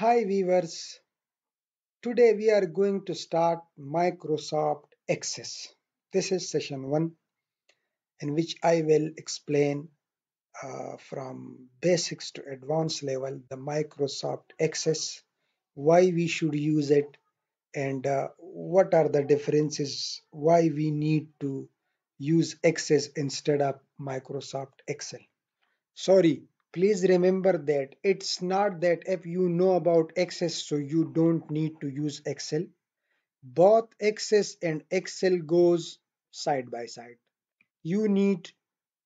Hi viewers, today we are going to start Microsoft Access. This is session 1 in which I will explain from basics to advanced level the Microsoft Access, why we should use it and what are the differences, why we need to use Access instead of Microsoft Excel. Sorry, please remember that it's not that if you know about Access so you don't need to use Excel. Both Access and Excel goes side by side. You need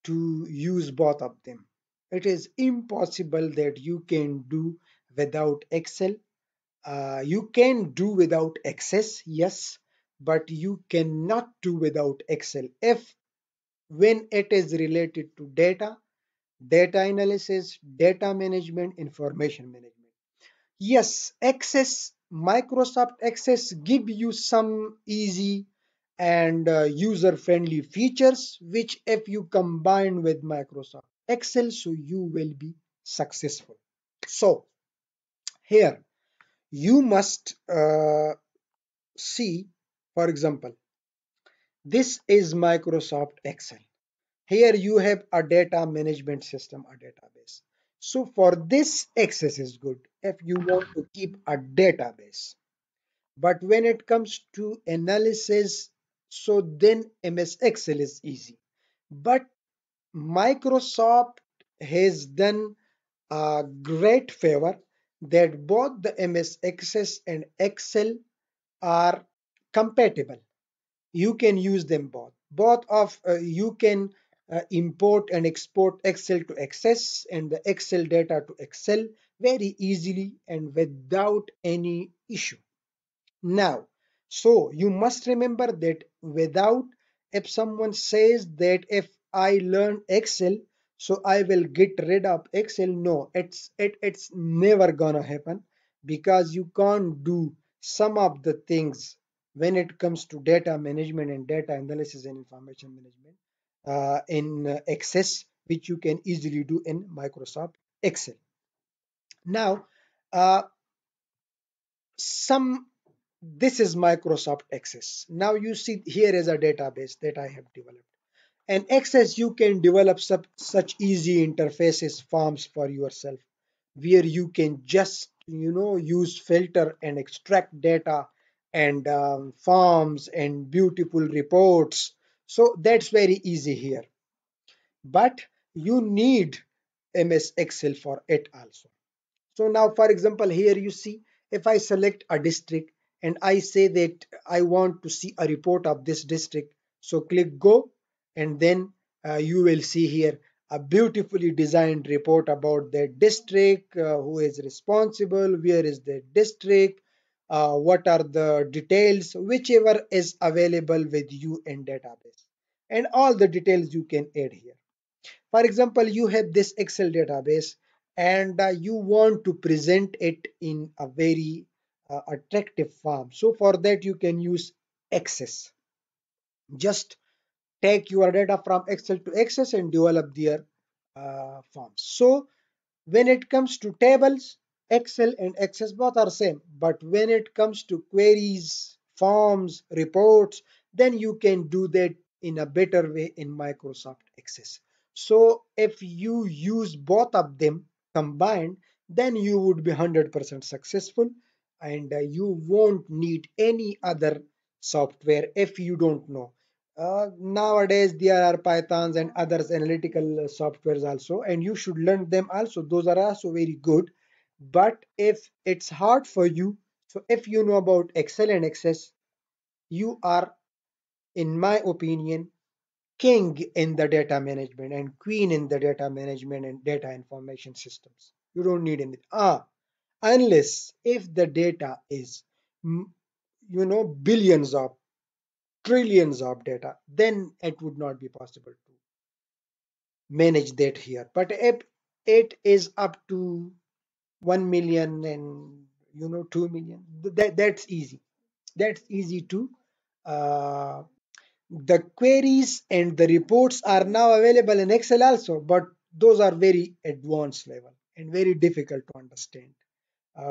to use both of them. It is impossible that you can do without Excel. You can do without Access, yes, but you cannot do without Excel if when it is related to data analysis, data management, information management. Yes, Access, Microsoft Access give you some easy and user-friendly features which if you combine with Microsoft Excel, so you will be successful. So here you must see, for example, this is Microsoft Excel. Here you have a data management system, a database. So for this, Access is good if you want to keep a database. But when it comes to analysis, so then MS Excel is easy. But Microsoft has done a great favor that both the MS Access and Excel are compatible. You can use them both. You can import and export Excel to Access and the Excel data to Excel very easily and without any issue. Now, so you must remember that if someone says that if I learn Excel, so I will get rid of Excel. No, it's never gonna happen because you can't do some of the things when it comes to data management and data analysis and information management. In Access, which you can easily do in Microsoft Excel. Now, this is Microsoft Access. Now you see here is a database that I have developed. In Access, you can develop such easy interfaces, forms for yourself, where you can just, you know, use filter and extract data and forms and beautiful reports. So that's very easy here, but you need MS Excel for it also. So now, for example, here you see, if I select a district and I say that I want to see a report of this district, so click go, and then you will see here a beautifully designed report about the district, who is responsible, where is the district, what are the details, whichever is available with you in database, and all the details you can add here. For example, you have this Excel database and you want to present it in a very attractive form. So for that you can use Access. Just take your data from Excel to Access and develop their forms. So when it comes to tables, Excel and Access both are same, but when it comes to queries, forms, reports, then you can do that in a better way in Microsoft Access. So if you use both of them combined, then you would be 100% successful and you won't need any other software if you don't know. Nowadays there are Pythons and others analytical softwares also, and you should learn them also. Those are also very good. But if it's hard for you, so if you know about Excel and Access, you are, in my opinion, king in the data management and queen in the data management and data information systems. You don't need anything. Unless if the data is, you know, billions of, trillions of data, then it would not be possible to manage that here. But if it is up to 1 million and, you know, 2 million, that's easy. That's easy too. The queries and the reports are now available in Excel also, but those are very advanced level and very difficult to understand.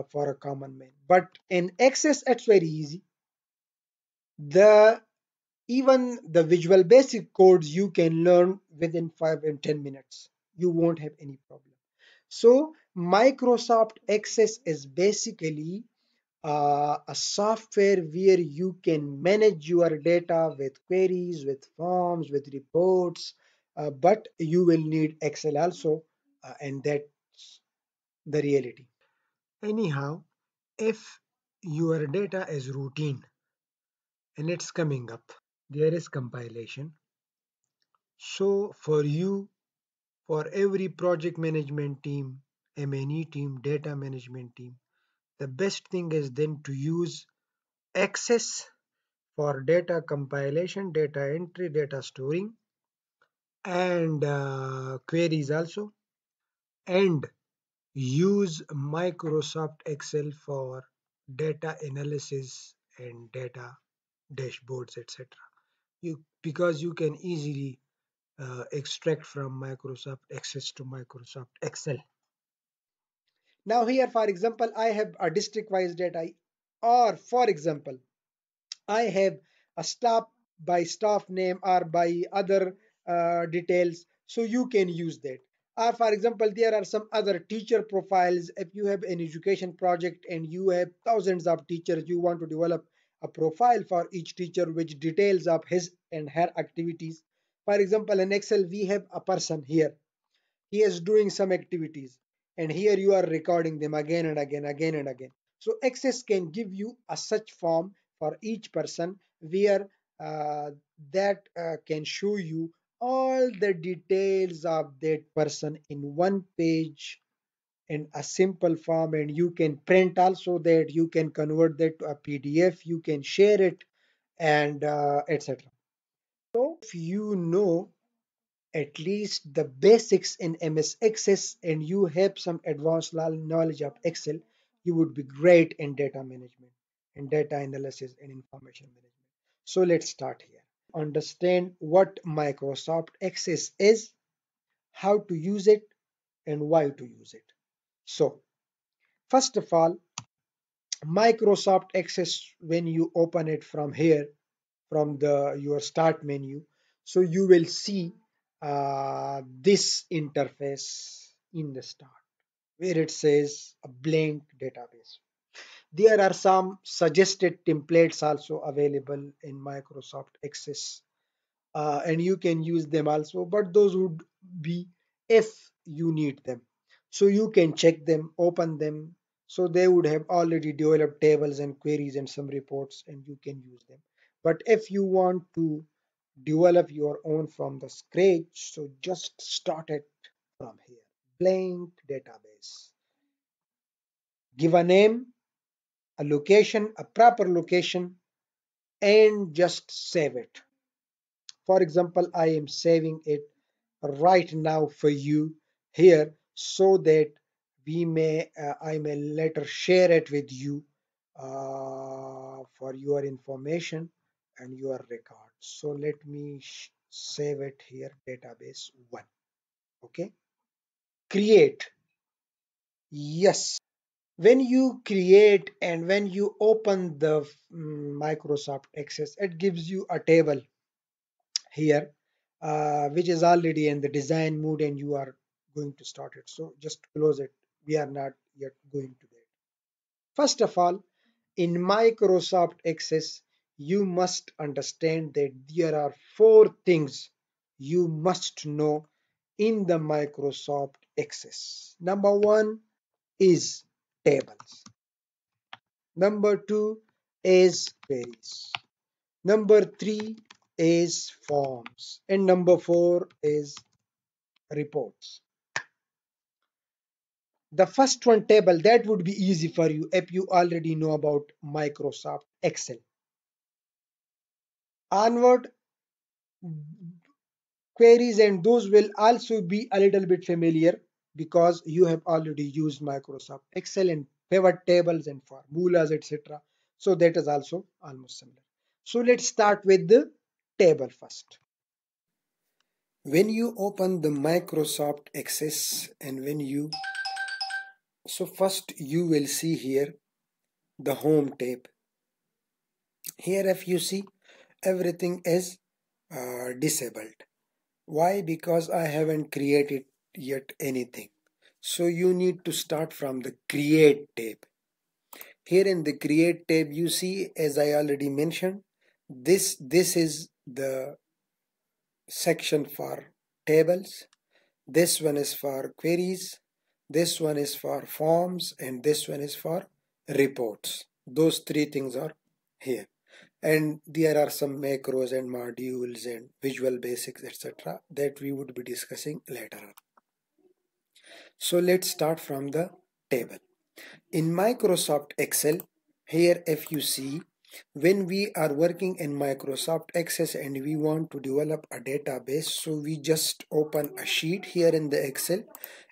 for a common man. But in Access, it's very easy. Even the Visual Basic codes you can learn within 5 and 10 minutes. You won't have any problem. So Microsoft Access is basically a software where you can manage your data with queries, with forms, with reports, but you will need Excel also, and that's the reality. Anyhow, if your data is routine and it's coming up, there is compilation. So for you, for every project management team, M&E team, data management team, the best thing is then to use Access for data compilation, data entry, data storing, and queries also, and use Microsoft Excel for data analysis and data dashboards, etc. Because you can easily extract from Microsoft Access to Microsoft Excel. Now here, for example, I have a district-wise data, or for example, I have a staff by staff name or by other details, so you can use that. Or for example, there are some other teacher profiles. If you have an education project and you have thousands of teachers, you want to develop a profile for each teacher which details of his and her activities. For example, in Excel, we have a person here. He is doing some activities. And here you are recording them again and again, again and again. So Access can give you a such form for each person where that can show you all the details of that person in one page in a simple form. And you can print also that, you can convert that to a PDF, you can share it, and etc. So if you know at least the basics in MS Access and you have some advanced knowledge of Excel, you would be great in data management and data analysis and information management. So let's start here. Understand what Microsoft Access is, how to use it, and why to use it. So first of all, Microsoft Access, when you open it from here, from your start menu, so you will see this interface in the start where it says a blank database. There are some suggested templates also available in Microsoft Access, and you can use them also, but those would be if you need them. So you can check them, open them. So they would have already developed tables and queries and some reports, and you can use them. But if you want to develop your own from the scratch, so just start it from here. Blank database. Give a name, a location, a proper location, and just save it. For example, I am saving it right now for you here, so that I may later share it with you for your information and your record. So let me save it here, database 1. Okay, create. Yes, when you create and when you open the Microsoft Access, it gives you a table here which is already in the design mode and you are going to start it. So just close it, we are not yet going to that. First of all, in Microsoft Access, you must understand that there are 4 things you must know in the Microsoft Access. Number 1 is tables. Number 2 is queries. Number 3 is forms. And number 4 is reports. The first one, table, that would be easy for you if you already know about Microsoft Excel. Onward, queries, and those will also be a little bit familiar because you have already used Microsoft Excel and pivot tables and formulas, etc. So that is also almost similar. So let's start with the table first. When you open the Microsoft Access and when you So first you will see here the home tab. Here if you see, everything is disabled. Why? Because I haven't created yet anything. So you need to start from the create tab. Here in the create tab you see, as I already mentioned, this is the section for tables, this one is for queries, this one is for forms, and this one is for reports. Those three things are here, and there are some macros and modules and Visual Basics, etc., that we would be discussing later on. So let's start from the table. In Microsoft Excel, here if you see, when we are working in Microsoft Access and we want to develop a database, so we just open a sheet here in the Excel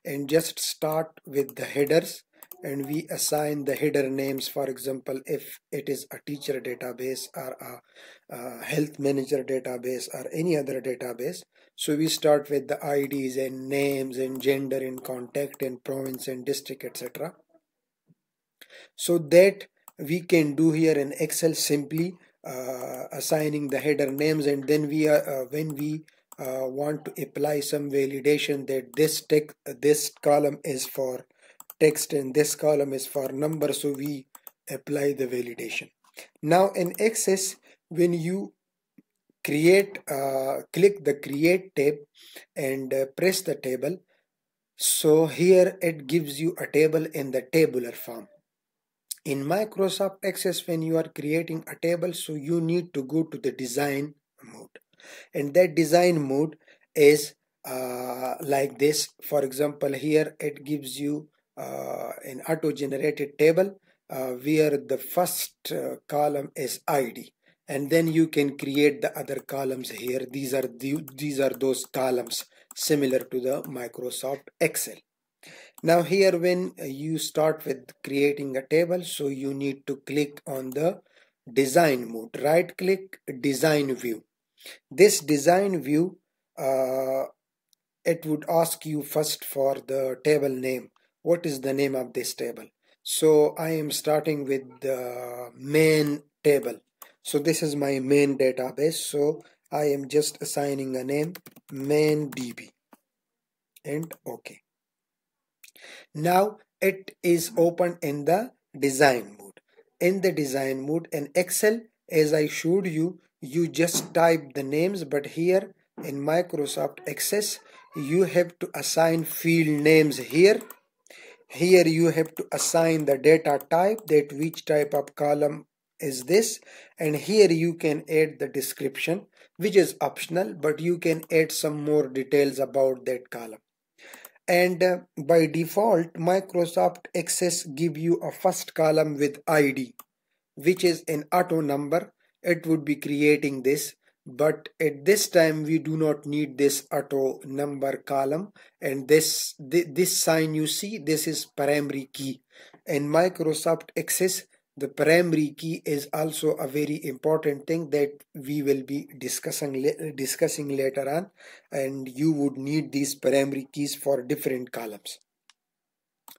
and just start with the headers, and we assign the header names. For example, if it is a teacher database or a health manager database or any other database, so we start with the IDs and names and gender and contact and province and district, etc. So that we can do here in Excel, simply assigning the header names, and then we are when we want to apply some validation that this column is for text and this column is for number, so we apply the validation. Now in Access, when you create, click the create tab and press the table, so here it gives you a table in the tabular form. In Microsoft Access, when you are creating a table, so you need to go to the design mode, and that design mode is like this. For example, here it gives you an auto-generated table where the first column is ID, and then you can create the other columns here. These are those columns similar to the Microsoft Excel. Now here when you start with creating a table, so you need to click on the design mode, right click, design view. This design view, it would ask you first for the table name. What is the name of this table? So I am starting with the main table. So this is my main database, so I am just assigning a name, main DB, and OK. Now it is open in the design mode. In the design mode in Excel, as I showed you, you just type the names, but here in Microsoft Access you have to assign field names here. Here you have to assign the data type, that which type of column is this, and here you can add the description, which is optional, but you can add some more details about that column. And by default, Microsoft Access give you a first column with ID, which is an auto number. It would be creating this, but at this time we do not need this auto number column, and this sign you see, this is primary key. In Microsoft Access, the primary key is also a very important thing that we will be discussing later on, and you would need these primary keys for different columns.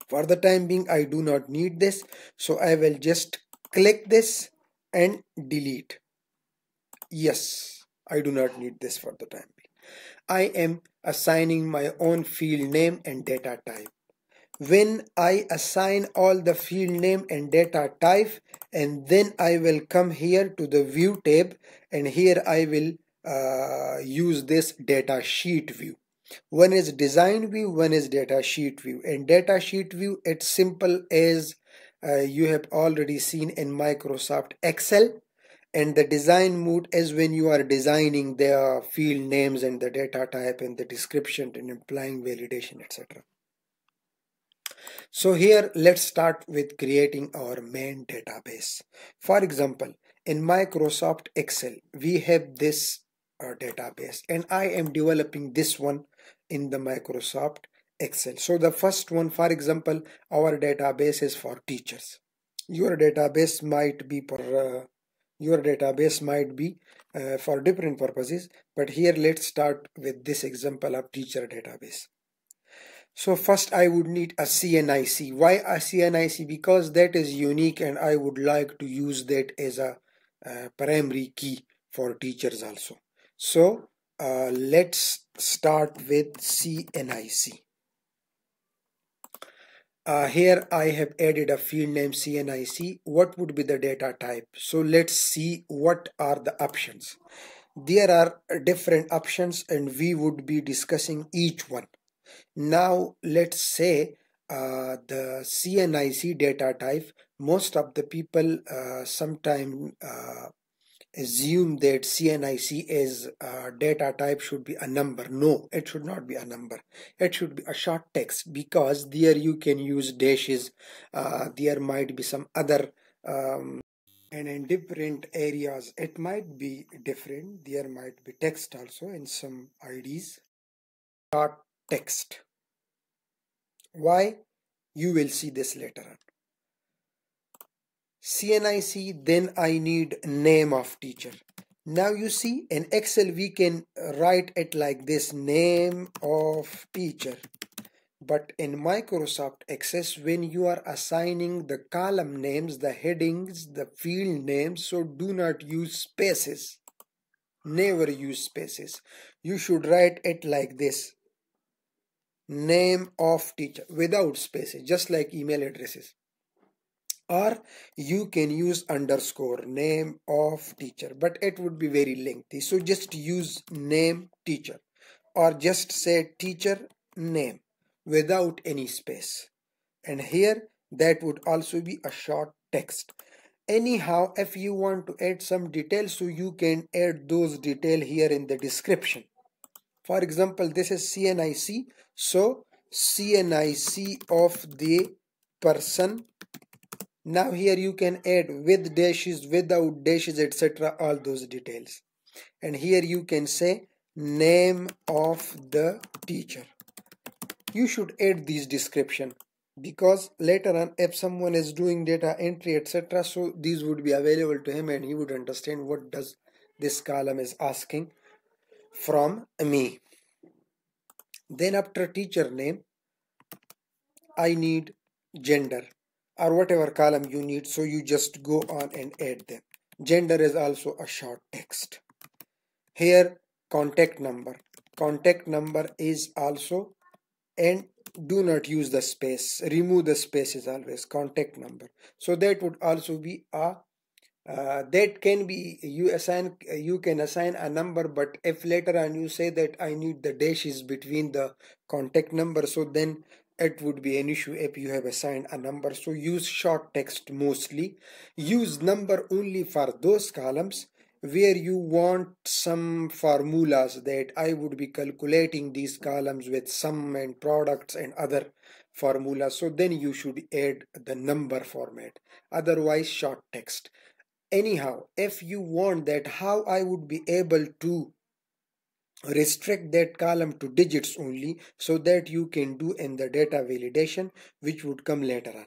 For the time being, I do not need this, so I will just click this and delete. Yes, I do not need this for the time being. I am assigning my own field name and data type. When I assign all the field name and data type, and then I will come here to the view tab, and here I will use this data sheet view. One is design view, one is data sheet view. And data sheet view, it's simple as you have already seen in Microsoft Excel, and the design mode is when you are designing the field names and the data type and the description and applying validation, etc. So here let's start with creating our main database. For example, in Microsoft Excel we have this database, and I am developing this one in the Microsoft Excel. So the first one, for example, our database is for teachers. Your database might be for for different purposes, but here let's start with this example of teacher database. So first I would need a CNIC. Why a CNIC? Because that is unique and I would like to use that as a primary key for teachers also. So let's start with CNIC. Here I have added a field name CNIC. What would be the data type? So let's see what are the options. There are different options and we would be discussing each one. Now let's say the CNIC data type. Most of the people sometimes assume that CNIC as data type should be a number. No, it should not be a number. It should be a short text, because there you can use dashes. There might be some other and in different areas it might be different. There might be text also in some IDs. Short text. Why? You will see this later on. CNIC, then I need name of teacher. Now you see in Excel we can write it like this, name of teacher. But in Microsoft Access, when you are assigning the column names, the headings, the field names, so do not use spaces. Never use spaces. You should write it like this, name of teacher, without spaces, just like email addresses. Or you can use underscore, name of teacher, but it would be very lengthy. So just use name teacher, or just say teacher name without any space. And here that would also be a short text. Anyhow, if you want to add some details, so you can add those details here in the description. For example, this is CNIC. So CNIC of the person. Now here you can add with dashes, without dashes, etc. all those details. And here you can say name of the teacher. You should add these description, because later on if someone is doing data entry, etc., so these would be available to him and he would understand what does this column is asking from me. Then after teacher name, I need gender, or whatever column you need, so you just go on and add them. Gender is also a short text. Here contact number. Contact number is also, and do not use the space, remove the spaces always, contact number. So that would also be a that can be, you can assign a number, but if later on you say that I need the dashes between the contact number, so then it would be an issue if you have assigned a number. So use short text mostly. Use number only for those columns where you want some formulas, that I would be calculating these columns with sum and products and other formulas. So then you should add the number format, otherwise short text. Anyhow, if you want that, how I would be able to restrict that column to digits only, so that you can do in the data validation, which would come later on.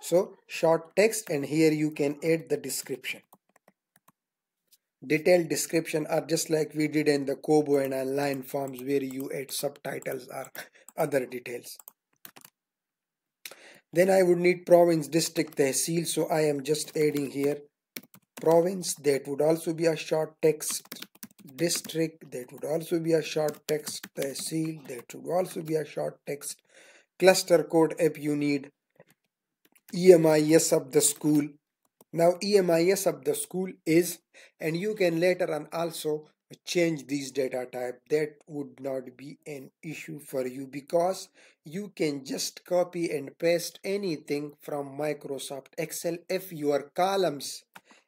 So short text, and here you can add the description. Detailed description are just like we did in the Kobo and online forms, where you add subtitles or other details. Then I would need province, district, tehsil, so I am just adding here province. That would also be a short text. District, that would also be a short text. Tehsil, that would also be a short text. Cluster code if you need. EMIS of the school. Now EMIS of the school is, and you can later on also change these data type. That would not be an issue for you, because you can just copy and paste anything from Microsoft Excel if your columns,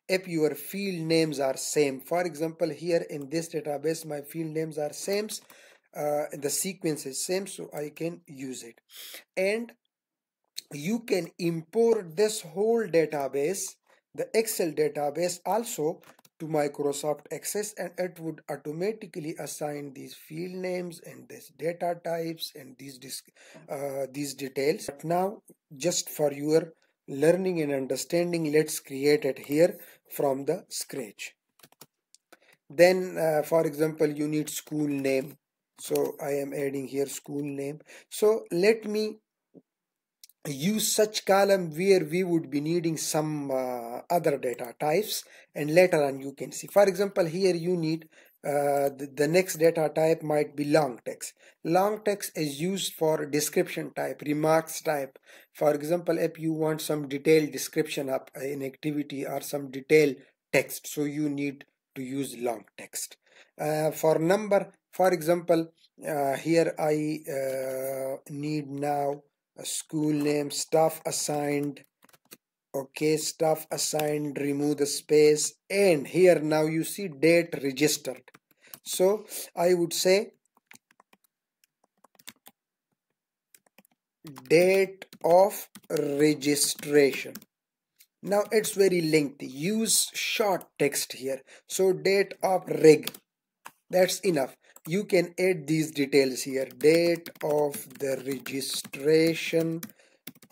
if your field names are same. For example, here in this database my field names are same, the sequence is same, so I can use it. And you can import this whole database, the Excel database also, to Microsoft Access, and it would automatically assign these field names and these data types and these details. But now, just for your learning and understanding, let's create it here from the scratch. Then for example, you need school name. So I am adding here school name. So let me use such column where we would be needing some other data types, and later on you can see, for example, here you need the next data type might be long text. Long text is used for description type, remarks type. For example, if you want some detailed description of an activity or some detailed text, so you need to use long text. For number, for example, here I need now a school name, staff assigned. Okay, staff assigned, remove the space, and here now you see date registered. So I would say date of registration. Now it's very lengthy, use short text here. So date of reg, that's enough. You can add these details here, date of the registration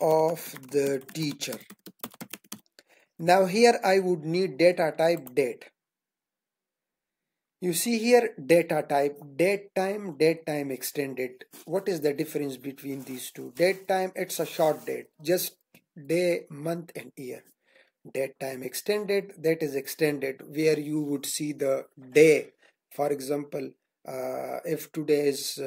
of the teacher. Now here I would need data type date. You see here data type, date time extended. What is the difference between these two? Date time, it's a short date, just day, month and year. Date time extended, that is extended, where you would see the day. For example, if today is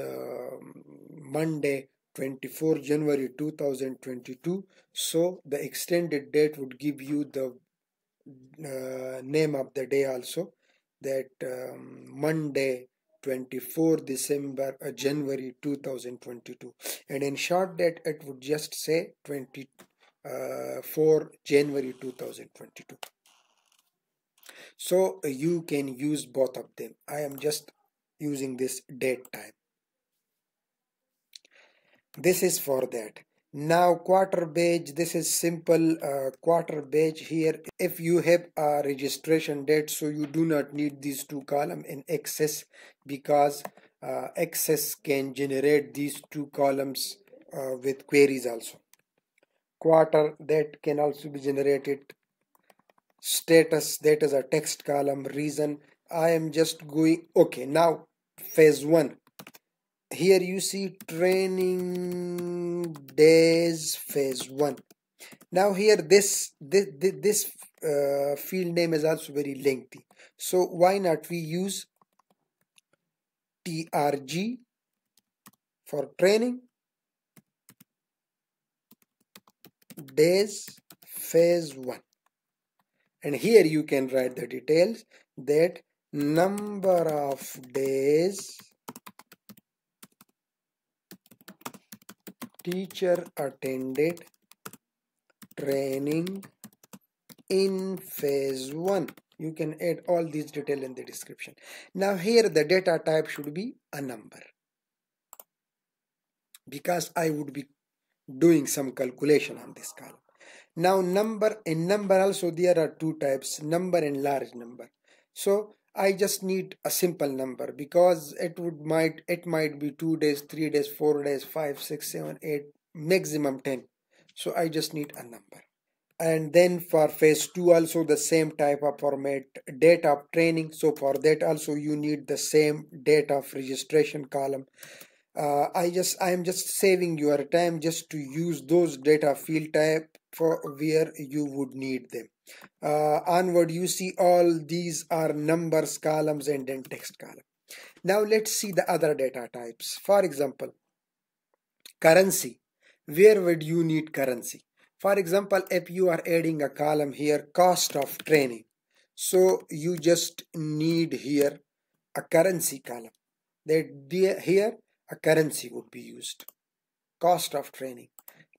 Monday, 24 January 2022, so the extended date would give you the name of the day also, that Monday 24 December January 2022, and in short date it would just say 24 January 2022. So you can use both of them. I am just using this date time. This is for that. Now quarter page, this is simple quarter page here. If you have a registration date, so you do not need these two columns in Access, because Access can generate these two columns with queries also. Quarter, that can also be generated. Status, that is a text column. Reason, I am just going, okay, now phase one. Here you see training days phase 1. Now here this field name is also very lengthy, so why not we use TRG for training days phase 1, and here you can write the details, that number of days teacher attended training in phase 1. You can add all these detail in the description. Now here the data type should be a number, because I would be doing some calculation on this column. Now number, in number also there are two types, number and large number. So I just need a simple number, because it might be 2 days, 3 days, 4 days, 5, 6, 7, 8, maximum 10. So I just need a number. And then for phase 2 also the same type of format, date of training. So for that also you need the same date of registration column. I am just saving your time just to use those data field type for where you would need them. Onward you see all these are numbers columns and then text column. Now let's see the other data types. For example, currency. Where would you need currency? For example, if you are adding a column here, cost of training, so you just need here a currency column, that here a currency would be used, cost of training.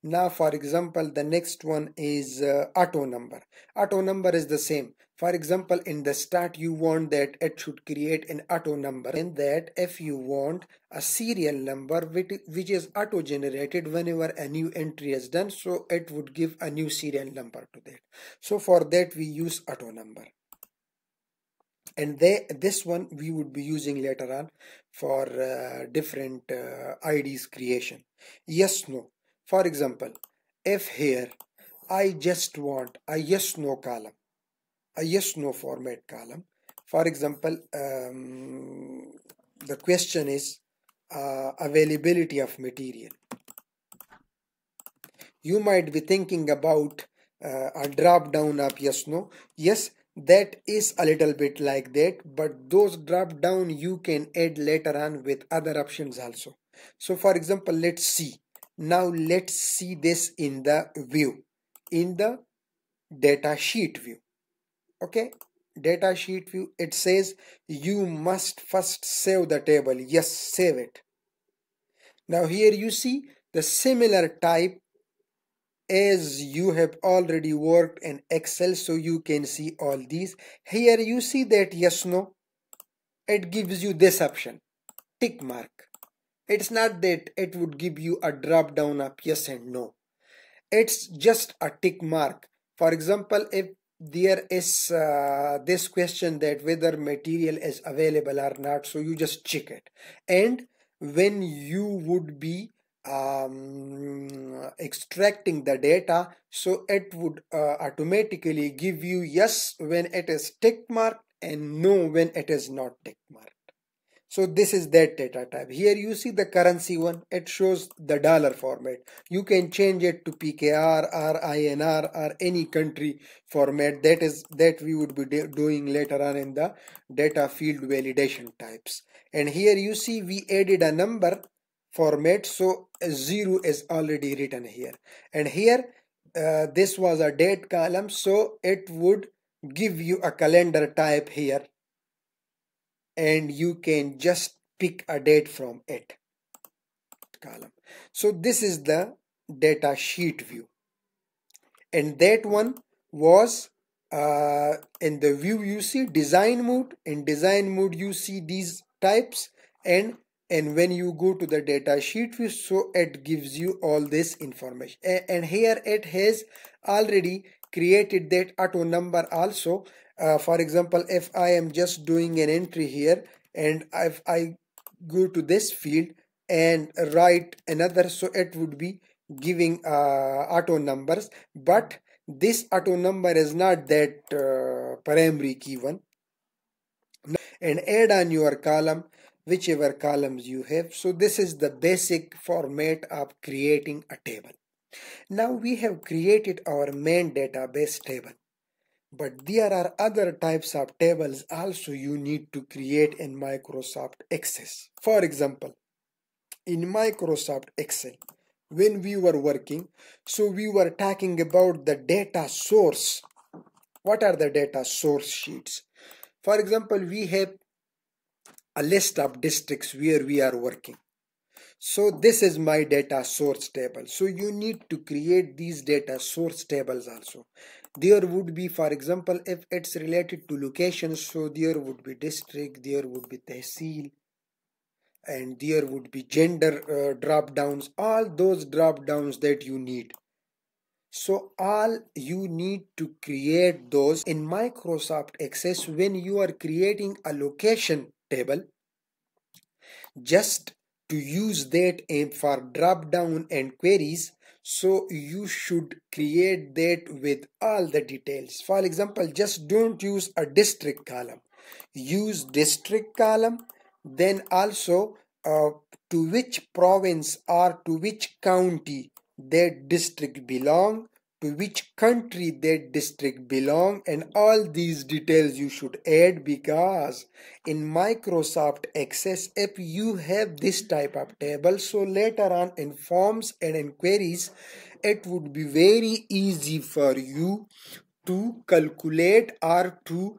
Now for example the next one is auto number. Auto number is the same. For example, in the start you want that it should create an auto number, and that if you want a serial number which is auto generated whenever a new entry is done, so it would give a new serial number to that. So for that we use auto number, and this one we would be using later on for different IDs creation. Yes, no. For example, if here I just want a yes no column, a yes no format column. For example, the question is availability of material. You might be thinking about a drop down of yes, no. Yes, that is a little bit like that, but those drop down you can add later on with other options also. So for example, let's see. Now let's see this in the view, in the data sheet view. Okay, data sheet view, it says you must first save the table. Yes, save it. Now here you see the similar type as you have already worked in Excel, so you can see all these. Here you see that yes, no, it gives you this option, tick mark. It's not that it would give you a drop down of yes and no. It's just a tick mark. For example, if there is this question that whether material is available or not, so you just check it. And when you would be extracting the data, so it would automatically give you yes when it is tick marked and no when it is not tick marked. So this is that data type. Here you see the currency one, it shows the dollar format. You can change it to PKR or INR or any country format. That is that we would be doing later on in the data field validation types. And here you see we added a number format, so 0 is already written here. And here this was a date column, so it would give you a calendar type here, and you can just pick a date from it column. So this is the data sheet view, and that one was in the view you see design mode. In design mode you see these types, and when you go to the data sheet view, so it gives you all this information. And here it has already created that auto number also. For example, if I am just doing an entry here and if I go to this field and write another, so it would be giving auto numbers, but this auto number is not that primary key one. And add on your column, whichever columns you have. So this is the basic format of creating a table. Now we have created our main database table, but there are other types of tables also you need to create in Microsoft Access. For example, in Microsoft Excel, when we were working, so we were talking about the data source. What are the data source sheets? For example, we have a list of districts where we are working. So this is my data source table. So you need to create these data source tables also. There would be, for example, if it's related to locations, so there would be district, there would be tehsil, and there would be gender drop downs, all those drop downs that you need. So all you need to create those in Microsoft Access. When you are creating a location table, just to use that for drop down and queries, so you should create that with all the details. For example, just don't use a district column, use district column, then also to which province or to which county that district belong, to which country that district belong, and all these details you should add, because in Microsoft Access, if you have this type of table, so later on in forms and in queries, it would be very easy for you to calculate or to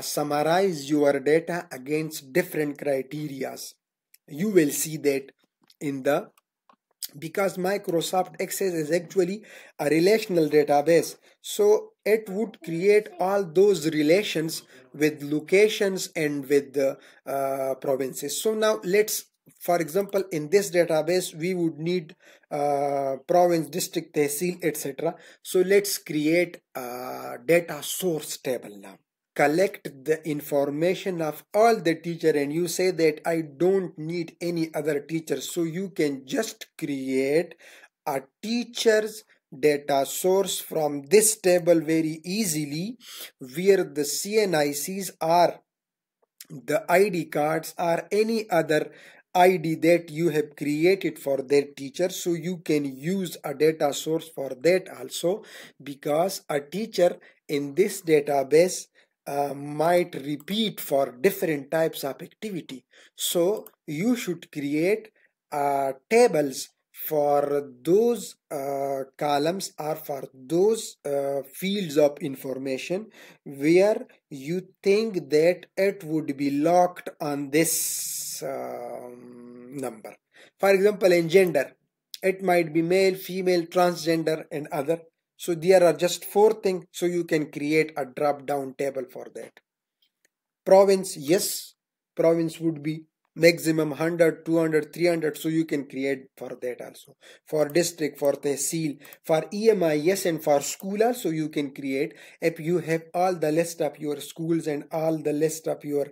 summarize your data against different criteria. You will see that in the, because Microsoft Access is actually a relational database, so it would create all those relations with locations and with the provinces. So now let's, for example, in this database we would need province, district, tehsil, etc. So let's create a data source table now. Collect the information of all the teacher, and you say that I don't need any other teacher, so you can just create a teacher's data source from this table very easily, where the CNICs are, the ID cards, or any other ID that you have created for that teacher. So you can use a data source for that also, because a teacher in this database might repeat for different types of activity. So you should create tables for those columns or for those fields of information where you think that it would be locked on this number. For example, in gender, it might be male, female, transgender and other. So there are just 4 things. So you can create a drop down table for that. Province, yes, province would be maximum 100, 200, 300. So you can create for that also. For district, for tehsil, for EMIS and for school also you can create. If you have all the list of your schools and all the list of your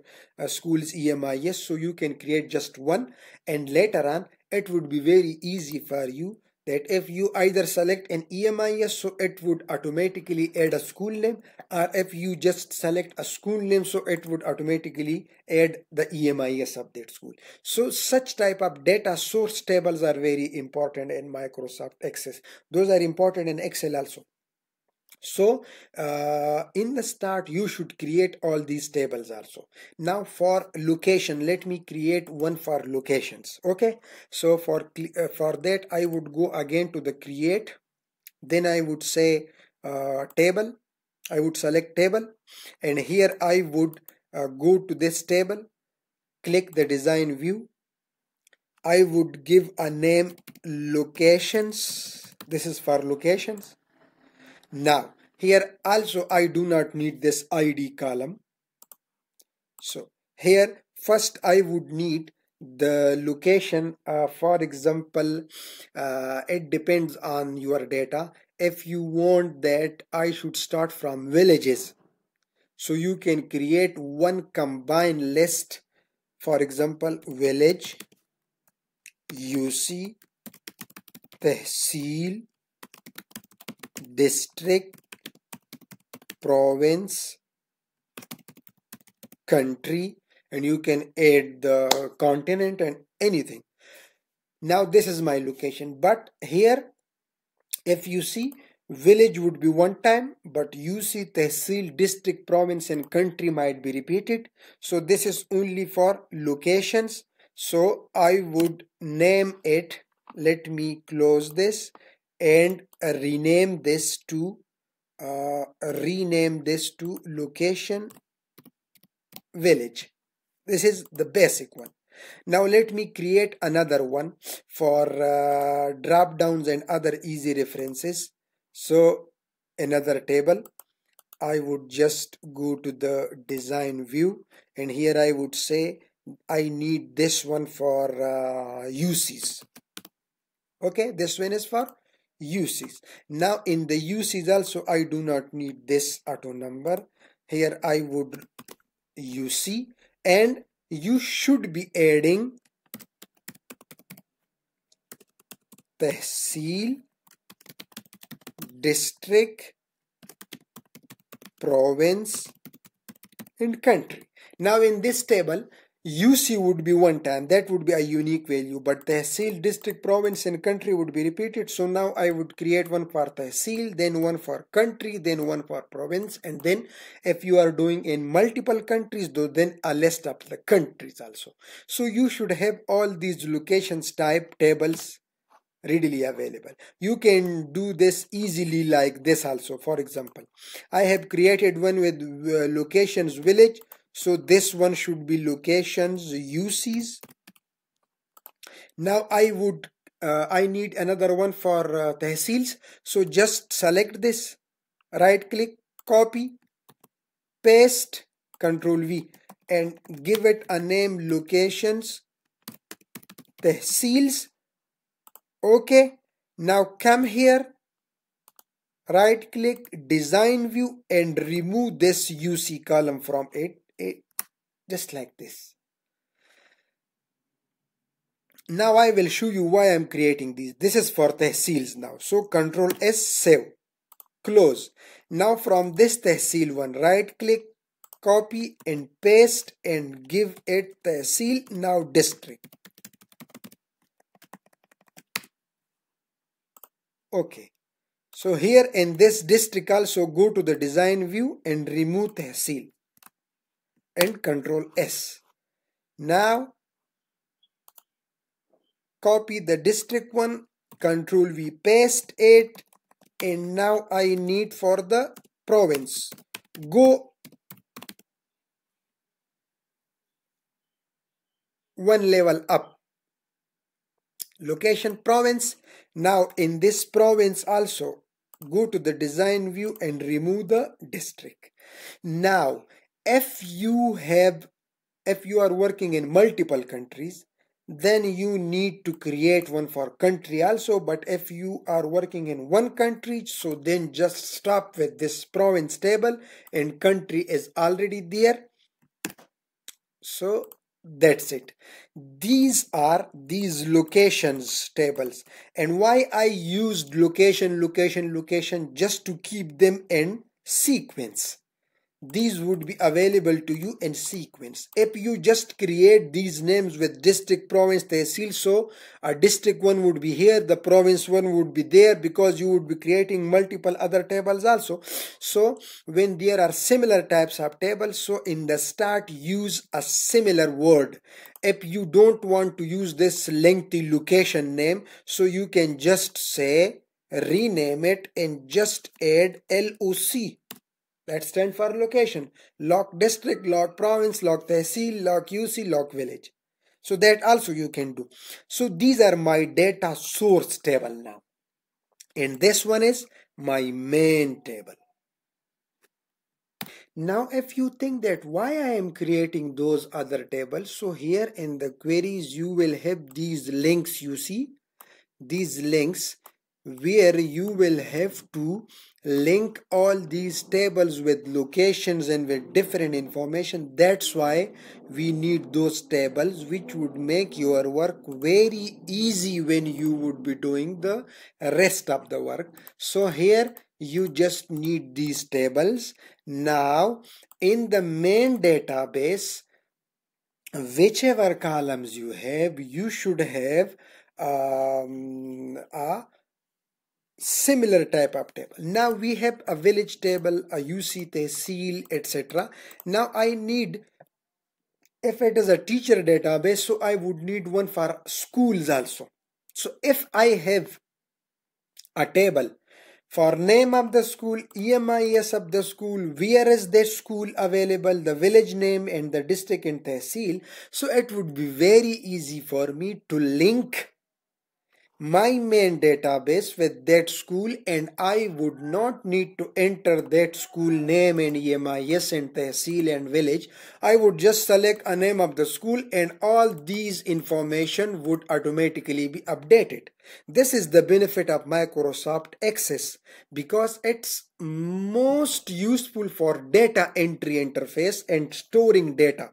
schools EMIS, so you can create just one, and later on it would be very easy for you that if you either select an EMIS, so it would automatically add a school name, or if you just select a school name, so it would automatically add the EMIS of that school. So such type of data source tables are very important in Microsoft Access. Those are important in Excel also. So in the start you should create all these tables also. Now for location, let me create one for locations. Okay, so for that I would go again to the create, then I would say table, I would select table, and here I would go to this table, click the design view, I would give a name locations. This is for locations. Now here also I do not need this ID column. So here first I would need the location. For example, it depends on your data. If you want that I should start from villages, so you can create one combined list. For example, village, UC, tehsil, district, province, country, and you can add the continent and anything. Now this is my location, but here if you see village would be one time, but UC, tehsil, district, province and country might be repeated. So this is only for locations. So I would name it, let me close this and rename this to location village. This is the basic one. Now let me create another one for drop downs and other easy references. So another table, I would just go to the design view, and here I would say I need this one for UCs. Okay, this one is for UCs. Now in the UCs also I do not need this auto number. Here I would UC, and you should be adding tehsil, district, province and country. Now in this table UC would be one time, that would be a unique value, but tehsil, district, province and country would be repeated. So now I would create one for tehsil, then one for country, then one for province, and then if you are doing in multiple countries though, then a list of the countries also. So you should have all these locations type tables readily available. You can do this easily like this also. For example, I have created one with locations village. So this one should be locations UCs. Now I need another one for tehsils. So just select this, right click, copy, paste, Control V, and give it a name locations tehsils. Okay, now come here, right click, design view, and remove this UC column from it. Just like this. Now I will show you why I'm creating these. This is for tehsils now. So Control S, save, close. Now from this tehsil one, right click, copy and paste, and give it tehsil, now district. Okay, so here in this district also go to the design view and remove Tehsil and Control S. Now copy the district one, Control V, paste it, and now I need for the province. Go one level up. Location province. Now in this province also go to the design view and remove the district. Now if you are working in multiple countries, then you need to create one for country also. But if you are working in one country, so then just stop with this province table and country is already there. So that's it. These are these locations tables, and why I used location just to keep them in sequence. These would be available to you in sequence. If you just create these names with district, province, tehsil, so a district one would be here, the province one would be there, because you would be creating multiple other tables also. So when there are similar types of tables, so in the start use a similar word. If you don't want to use this lengthy location name, so you can just say rename it and just add LOC. That stands for location. Lock district, lock province, lock tehsil, lock UC, lock village. So that also you can do. So these are my data source table now. And this one is my main table. Now if you think that why I am creating those other tables. So here in the queries you will have these links, you see. These links where you will have to link all these tables with locations and with different information. That's why we need those tables, which would make your work very easy when you would be doing the rest of the work. So here you just need these tables. Now in the main database, whichever columns you have, you should have a similar type of table. Now we have a village table, a UC, tehsil, etc. Now I need, if it is a teacher database, so I would need one for schools also. So if I have a table for name of the school, EMIS of the school, where is that school available, the village name and the district and tehsil, so it would be very easy for me to link my main database with that school, and I would not need to enter that school name and EMIS and tehsil and village. I would just select a name of the school and all these information would automatically be updated. This is the benefit of Microsoft Access, because it's most useful for data entry interface and storing data.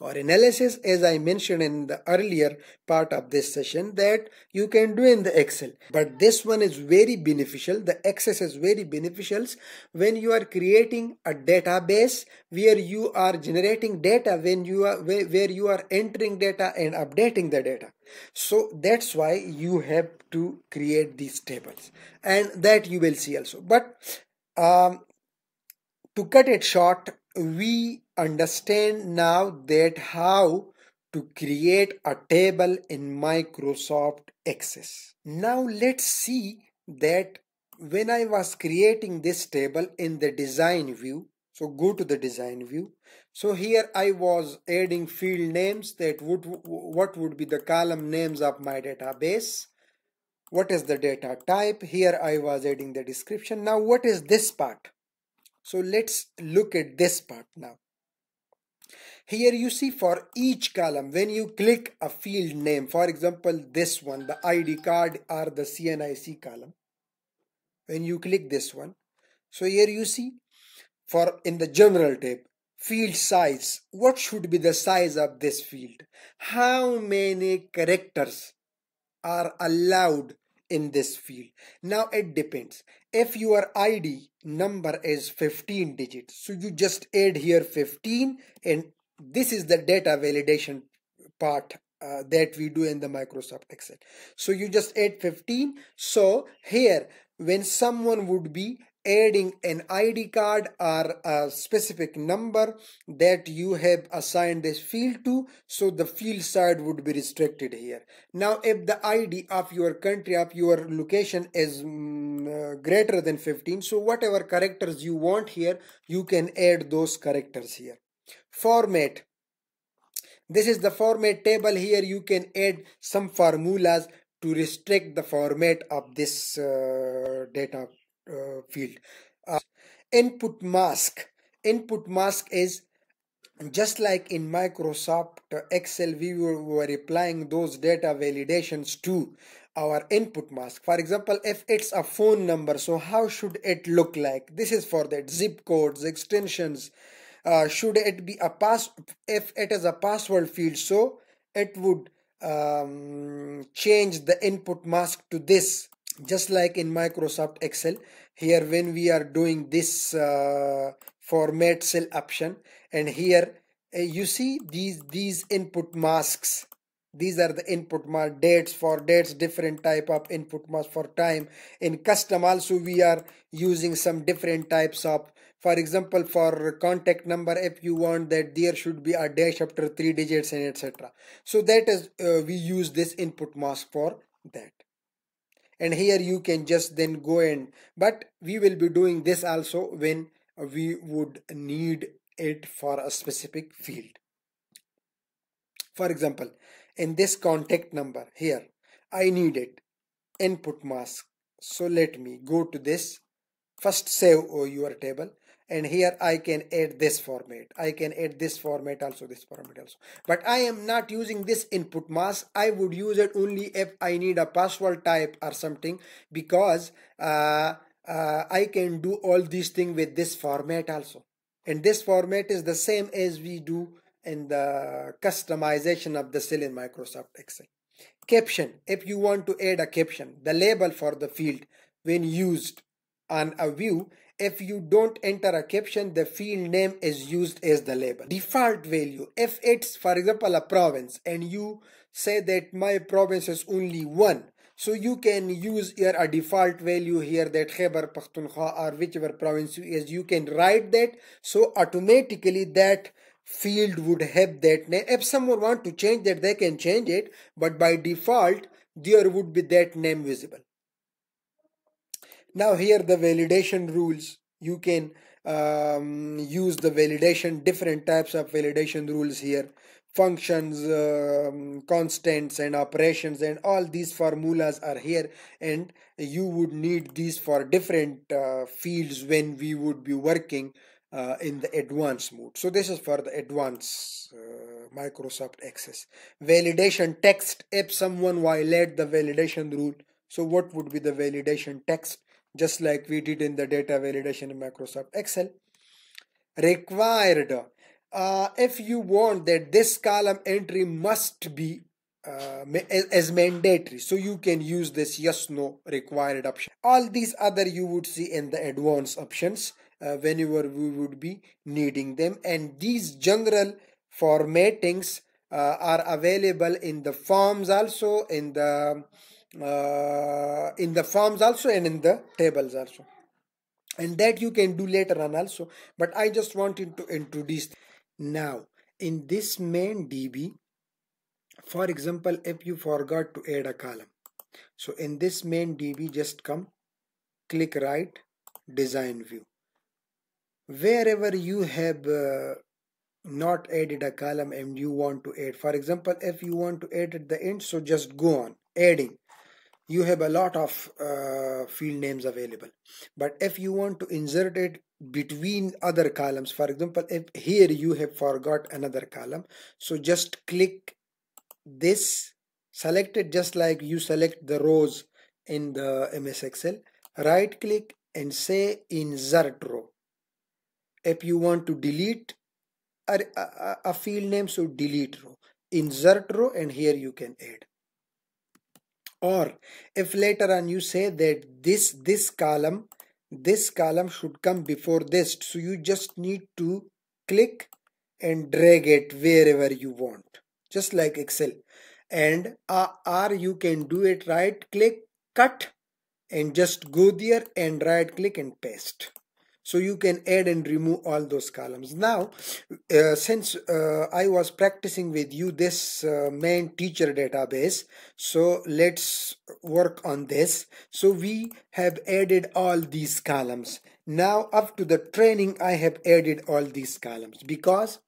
For analysis, as I mentioned in the earlier part of this session, that you can do in the Excel. But this one is very beneficial. The Access is very beneficial when you are creating a database where you are generating data, where you are entering data and updating the data. So that's why you have to create these tables, and that you will see also. But to cut it short, we understand now that how to create a table in Microsoft Access. Now let's see that when I was creating this table in the design view, so go to the design view. So here I was adding field names, that would what would be the column names of my database. What is the data type? Here I was adding the description. Now what is this part? So let's look at this part now. Here you see for each column, when you click a field name, for example, this one, the ID card or the CNIC column. When you click this one, so here you see for in the general tab, field size. What should be the size of this field? How many characters are allowed in this field? Now it depends. If your ID number is 15 digits, so you just add here 15, and this is the data validation part that we do in the Microsoft Excel. So you just add 15. So here, when someone would be adding an ID card or a specific number that you have assigned this field to, so the field side would be restricted here. Now, if the ID of your country, of your location is greater than 15, so whatever characters you want here, you can add those characters here. Format. This is the format table here. You can add some formulas to restrict the format of this data field. Input mask. Input mask is just like in Microsoft Excel, we were applying those data validations to our input mask. For example, if it's a phone number, so how should it look like? This is for that. Zip codes, extensions. Should it be a pass? If it is a password field, so it would change the input mask to this. Just like in Microsoft Excel, here when we are doing this format cell option, and here you see these input masks. These are the input mask dates for dates, different type of input mask for time. In custom also we are using some different types of, for example, for contact number, if you want that there should be a dash after 3 digits and etc. So that is, we use this input mask for that. And here you can just then go in, but we will be doing this also when we would need it for a specific field. For example, in this contact number here, I need it, input mask. So let me go to this, first save your table, and here I can add this format. I can add this format also, this format also. But I am not using this input mask. I would use it only if I need a password type or something, because I can do all these things with this format also. And this format is the same as we do in the customization of the cell in Microsoft Excel. Caption, if you want to add a caption, the label for the field when used on a view, if you don't enter a caption, the field name is used as the label. Default value, if it's, for example, a province, and you say that my province is only one, so you can use here a default value here that Khyber Pakhtunkhwa or whichever province is, you can write that, so automatically that field would have that name. If someone wants to change that, they can change it, but by default, there would be that name visible. Now here the validation rules, you can use the validation, different types of validation rules here, functions, constants and operations, and all these formulas are here, and you would need these for different fields when we would be working in the advanced mode. So this is for the advanced Microsoft Access. Validation text, if someone violates the validation rule, so what would be the validation text? Just like we did in the data validation in Microsoft Excel. Required. If you want that this column entry must be as mandatory, so you can use this yes, no, required option. All these other you would see in the advanced options whenever we would be needing them. And these general formattings are available in the forms also, in the forms also, and in the tables also, and that you can do later on also, but I just wanted to introduce. Now in this main DB, for example, if you forgot to add a column, so in this main DB just come, click right, design view, wherever you have not added a column and you want to add, for example, if you want to add at the end, so just go on adding. You have a lot of field names available, but if you want to insert it between other columns, for example, if here you have forgot another column, so just click this, select it just like you select the rows in the MS Excel, right click and say insert row. If you want to delete a field name, so delete row, insert row, and here you can add. Or if later on you say that this column should come before this, so you just need to click and drag it wherever you want, just like Excel. and R you can do it right click, cut, and just go there and right click and paste. So you can add and remove all those columns. Now, since I was practicing with you this main teacher database, so let's work on this. So we have added all these columns. Now up to the training, I have added all these columns because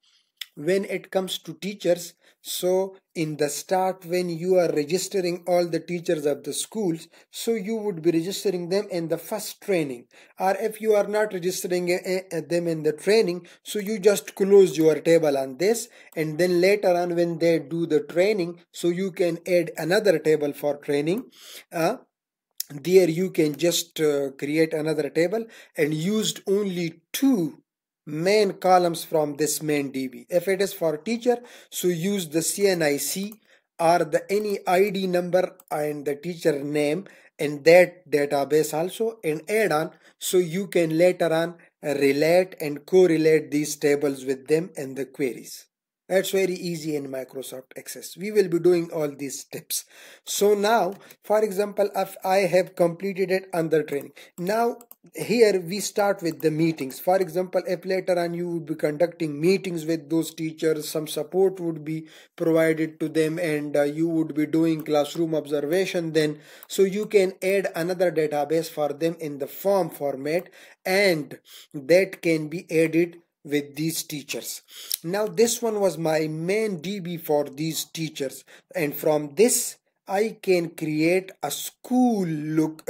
when it comes to teachers, so in the start when you are registering all the teachers of the schools, so you would be registering them in the first training, or if you are not registering them in the training, so you just close your table on this, and then later on when they do the training, so you can add another table for training. There you can just create another table and used only two main columns from this main DB. If it is for teacher, so use the CNIC or the any ID number and the teacher name in that database also and add on, so you can later on relate and correlate these tables with them and the queries. That's very easy in Microsoft Access. We will be doing all these steps. So now, for example, if I have completed it under training. Now, here we start with the meetings. For example, if later on you would be conducting meetings with those teachers, some support would be provided to them, and you would be doing classroom observation then. So you can add another database for them in the form format, and that can be added with these teachers. Now this one was my main DB for these teachers, and from this I can create a school look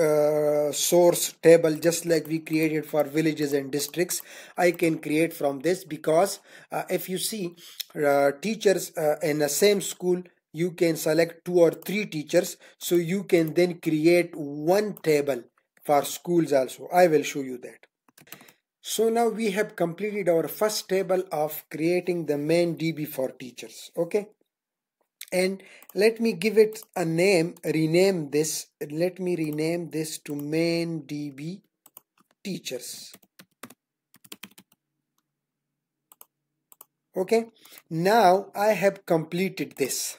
source table, just like we created for villages and districts. I can create from this because if you see teachers in the same school, you can select 2 or 3 teachers, so you can then create one table for schools also. I will show you that. So now we have completed our first table of creating the main DB for teachers. Okay. And let me give it a name, rename this. Let me rename this to main DB teachers. Okay. Now I have completed this.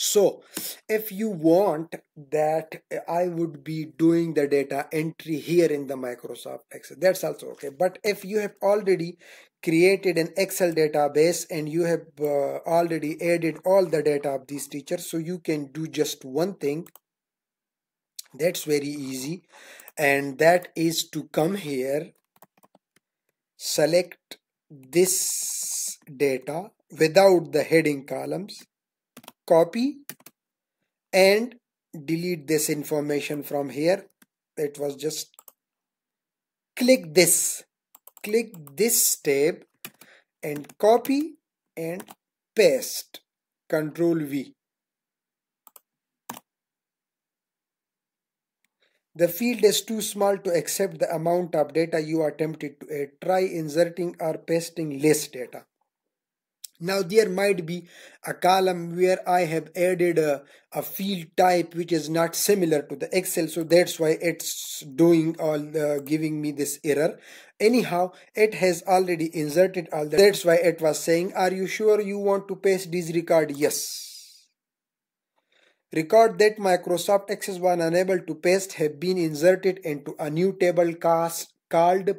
So if you want that I would be doing the data entry here in the Microsoft Excel, that's also okay. But if you have already created an Excel database and you have already added all the data of these teachers, so you can do just one thing. That's very easy, and that is to come here, select this data without the heading columns, copy and delete this information from here. It was just click this tab and copy and paste, Control V. The field is too small to accept the amount of data you are tempted to add. Try inserting or pasting less data. Now there might be a column where I have added a field type which is not similar to the Excel, so that's why it's doing all giving me this error. Anyhow, it has already inserted all that. That's why it was saying, are you sure you want to paste this record? Yes. Record that Microsoft Access was unable to paste have been inserted into a new table called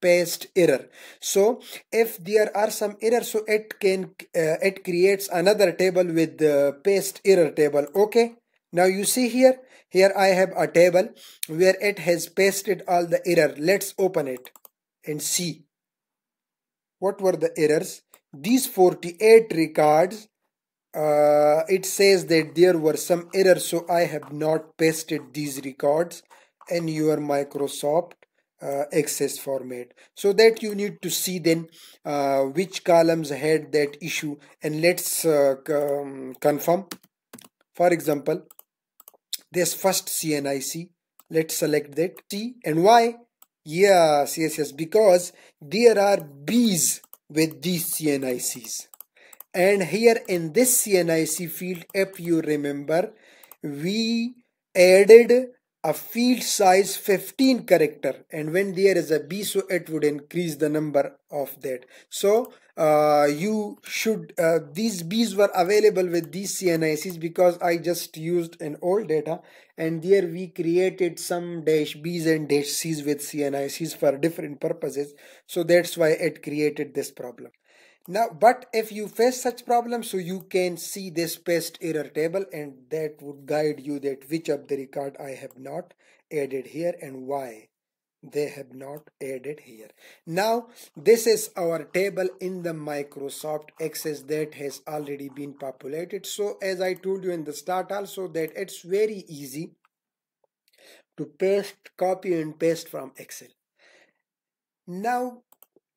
paste error. So if there are some errors, so it can it creates another table with the paste error table. Okay, now you see here I have a table where it has pasted all the error. Let's open it and see what were the errors. These 48 records, it says that there were some errors, so I have not pasted these records in your Microsoft Access format, so that you need to see then which columns had that issue. And let's confirm. For example, this first CNIC, let's select that. T and Y. Yes, because there are B's with these CNICs, and here in this CNIC field, if you remember, we added a field size 15 character, and when there is a B, so it would increase the number of that. So you should, these B's were available with these CNICs because I just used an old data, and there we created some dash B's and dash C's with CNICs for different purposes. So that's why it created this problem. Now, but if you face such problems, so you can see this paste error table, and that would guide you that which of the record I have not added here and why they have not added here. Now, this is our table in the Microsoft Access that has already been populated. So as I told you in the start also, that it's very easy to paste, copy and paste from Excel. Now,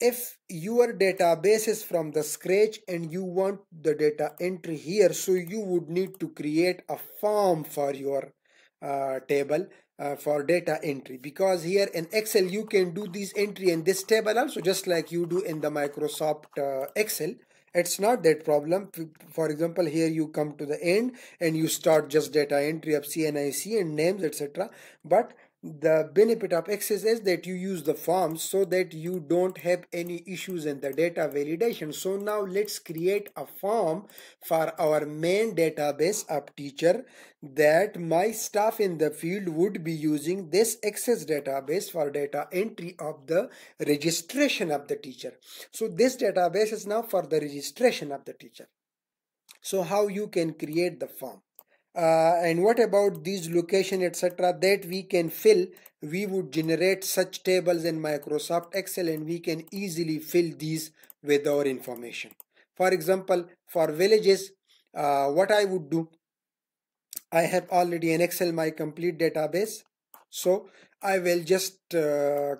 if your database is from the scratch and you want the data entry here, so you would need to create a form for your table for data entry, because here in Excel you can do this entry and this table also just like you do in the Microsoft Excel. It's not that problem. For example, here you come to the end and you start just data entry of CNIC and names, etc. But the benefit of Access is that you use the forms so that you don't have any issues in the data validation. So now let's create a form for our main database of teacher, that my staff in the field would be using this Access database for data entry of the registration of the teacher. So this database is now for the registration of the teacher. So how you can create the form? And what about these location, etc., that we can fill? We would generate such tables in Microsoft Excel, and we can easily fill these with our information. For example, for villages, what I would do, I have already in Excel my complete database, so I will just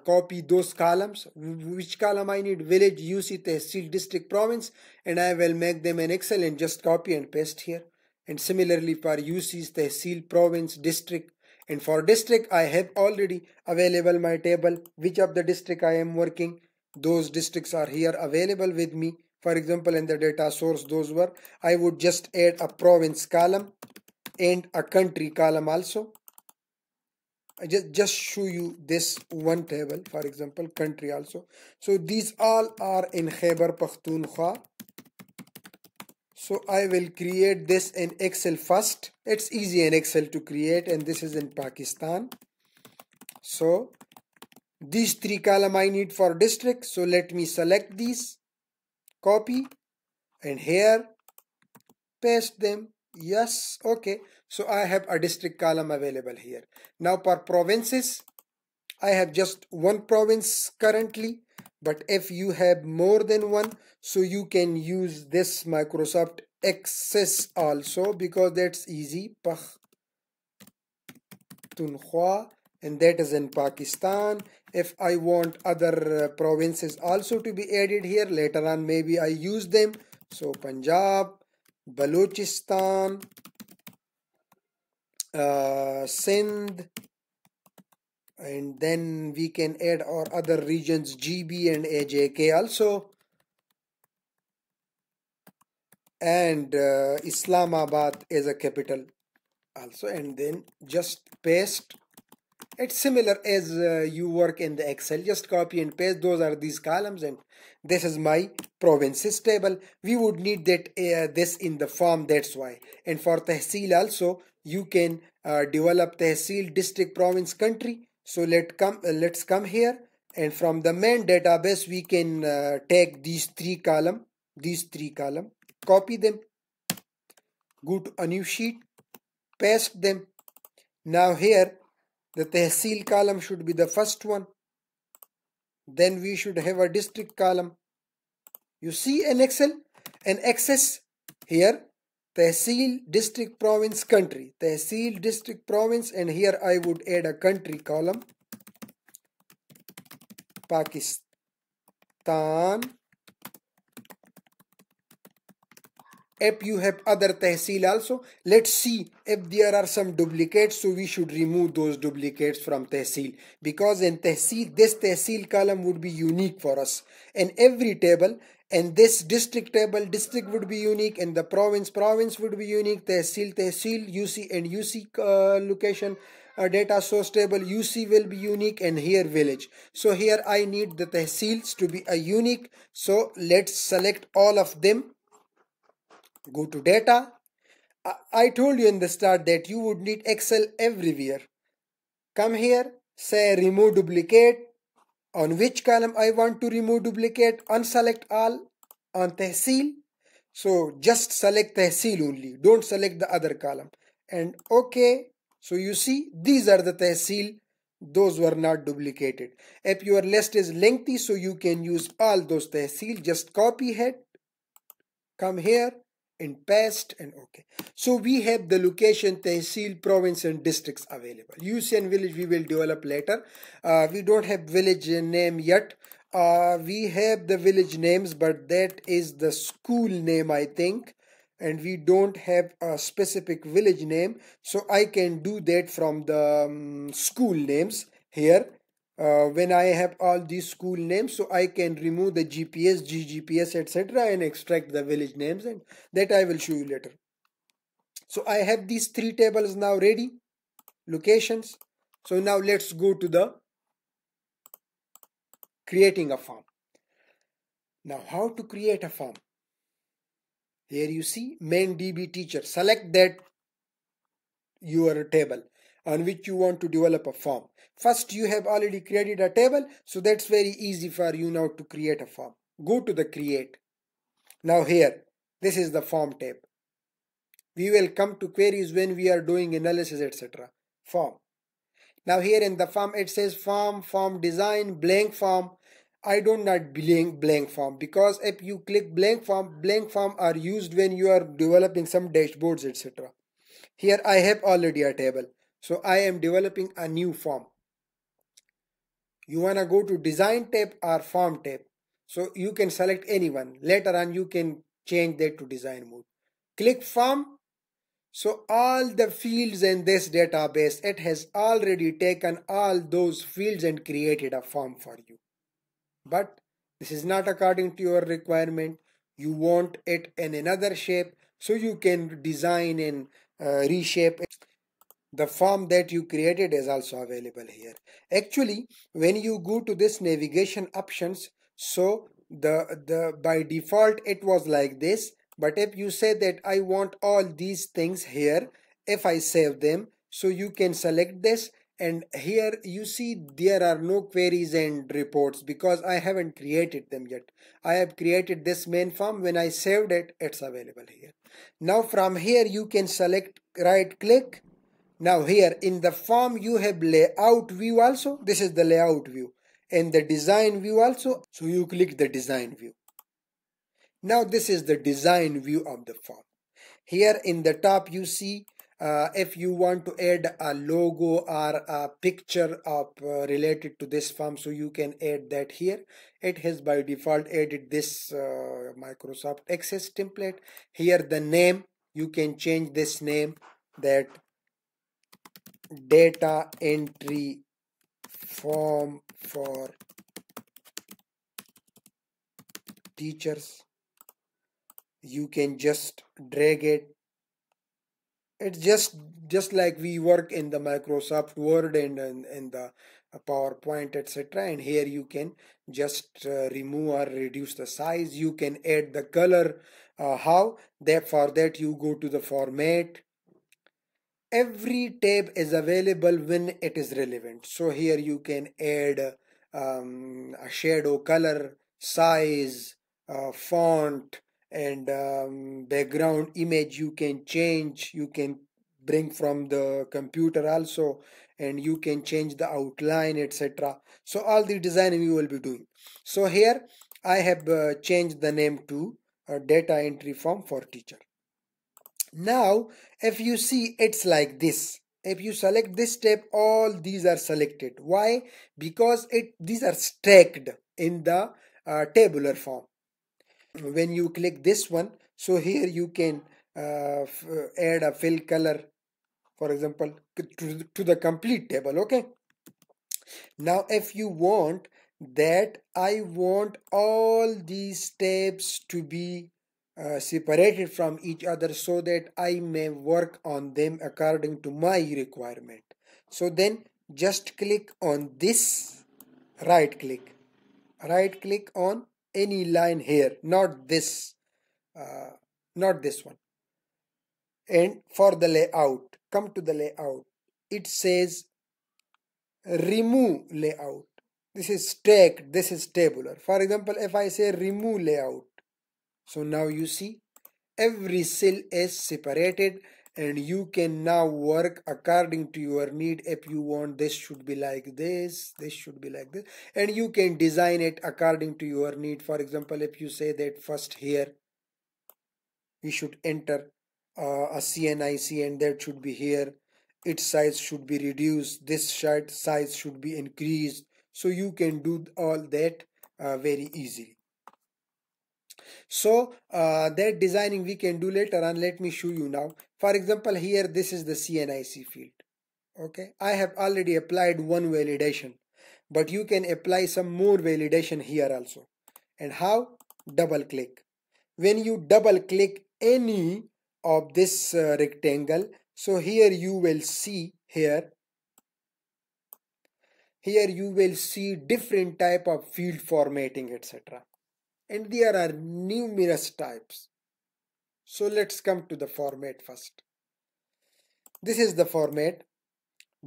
copy those columns. Which column I need? Village, UC, tehsil, district, province, and I will make them in Excel and just copy and paste here. And similarly for UCs, tehsil, province, district. And for district, I have already available my table, which of the district I am working. Those districts are here available with me. For example, in the data source, those were. I would just add a province column and a country column also. I just show you this one table, for example, country also. So these all are in Khyber Pakhtunkhwa. So I will create this in Excel first. It's easy in Excel to create, and this is in Pakistan. So these three columns I need for district. So let me select these, copy, and here paste them. Yes, okay. So I have a district column available here. Now for provinces, I have just one province currently. But if you have more than one, so you can use this Microsoft Access also, because that's easy. Pakhtunkhwa, and that is in Pakistan. If I want other provinces also to be added here, later on maybe I use them. So Punjab, Balochistan, Sindh. And then we can add our other regions, GB and AJK also. And Islamabad is a capital also. And then just paste. It's similar as you work in the Excel. Just copy and paste. Those are these columns, and this is my provinces table. We would need that this in the form, that's why. And for tehsil also, you can develop tehsil, district, province, country. So let's come here, and from the main database we can take these three columns, copy them, go to a new sheet, paste them. Now here the tehsil column should be the first one. Then we should have a district column. You see in Excel, in Access here, tehsil, district, province, country. Tehsil, district, province, and here I would add a country column. Pakistan. app you have other tehsil also. Let's see if there are some duplicates, so we should remove those duplicates from tehsil, because in tehsil this tehsil column would be unique for us. And every table, and this district table, district would be unique, and the province would be unique, tehsil, UC and UC location data source table, UC will be unique, and here village. So here I need the tehsils to be a unique. So let's select all of them. Go to data. I told you in the start that you would need Excel everywhere. Come here, say remove duplicate. On which column I want to remove duplicate? Unselect all, on tehsil. So just select tehsil only. Don't select the other column. And okay. So you see, these are the tehsil. Those were not duplicated. If your list is lengthy, so you can use all those tehsil. Just copy it. Come here and paste, and okay. So we have the location, tehsil, province and districts available. UC and village we will develop later. We don't have village name yet. We have the village names, but that is the school name, I think. And we don't have a specific village name. So I can do that from the school names here. When I have all these school names, so I can remove the GPS, GGPS, etc. and extract the village names, and that I will show you later. So I have these three tables now ready, locations. So now let's go to the creating a form. Now how to create a form? Here you see main DB teacher. Select that your table on which you want to develop a form. First, you have already created a table, so that's very easy for you now to create a form. Go to the create. Now here, this is the form tab. We will come to queries when we are doing analysis, etc. Form. Now here in the form, it says form, form design, blank form. I don't need blank form, because if you click blank form are used when you are developing some dashboards, etc. Here I have already a table. So I am developing a new form. You want to go to design tab or form tab. So you can select anyone. Later on you can change that to design mode. Click form. So all the fields in this database, it has already taken all those fields and created a form for you. But this is not according to your requirement. You want it in another shape. So you can design and reshape it. The form that you created is also available here. Actually, when you go to this navigation options, so the by default it was like this. But if you say that I want all these things here, if I save them, so you can select this. And here you see there are no queries and reports because I haven't created them yet. I have created this main form. When I saved it, it's available here. Now from here you can select, right click. Now here in the form you have layout view also. This is the layout view and the design view also. So you click the design view. Now this is the design view of the form. Here in the top you see if you want to add a logo or a picture of, related to this form. So you can add that here. It has by default added this Microsoft Access template. Here the name, you can change this name that data entry form for teachers. You can just drag it. It's just like we work in the Microsoft Word and in the PowerPoint, etc. And here you can just remove or reduce the size. You can add the color. How? For that you go to the format. Every tab is available when it is relevant. So here you can add a shadow color, size, font, and background image. You can change. You can bring from the computer also, and you can change the outline, etc. So all the design you will be doing. So here I have changed the name to data entry form for teacher. Now if you see, it's like this. If you select this tab, all these are selected. Why? Because these are stacked in the tabular form. When you click this one, So here you can add a fill color, for example, to the complete table. Okay, now if you want that I want all these steps to be separated from each other so that I may work on them according to my requirement, so then just click on this, right click on any line here, not this one, and for the layout, come to the layout, it says remove layout. This is stacked, this is tabular. For example, if I say remove layout, so now you see every cell is separated and you can now work according to your need. If you want, this should be like this, this should be like this, and you can design it according to your need. For example, if you say that first here we should enter a CNIC and that should be here, its size should be reduced, this chart size should be increased, so you can do all that very easily. So that designing we can do later on. Let me show you now. For example, here this is the CNIC field. Okay, I have already applied one validation, but you can apply some more validation here also. And how? Double click. When you double click any of this rectangle, so here you will see here you will see different type of field formatting, etc. And there are numerous types. So let's come to the format first. This is the format.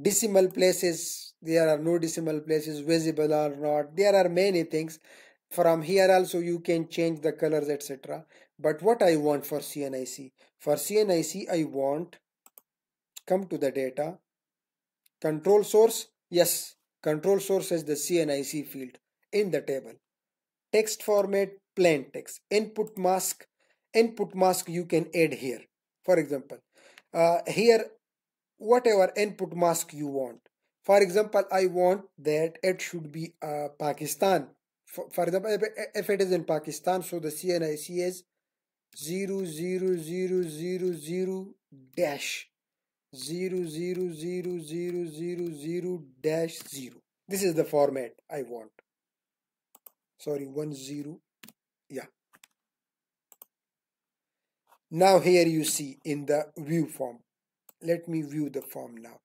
Decimal places, there are no decimal places, visible or not. There are many things. From here also you can change the colors, etc. But what I want for CNIC? For CNIC I want, come to the data, control source, yes. Control source is the CNIC field in the table. Text format, plain text. Input mask, you can add here. For example, here whatever input mask you want. For example, I want that it should be Pakistan. For example, if it is in Pakistan, so the CNIC is 00000-0. This is the format I want. Sorry, 10, yeah. Now here you see in the view form. Let me view the form now.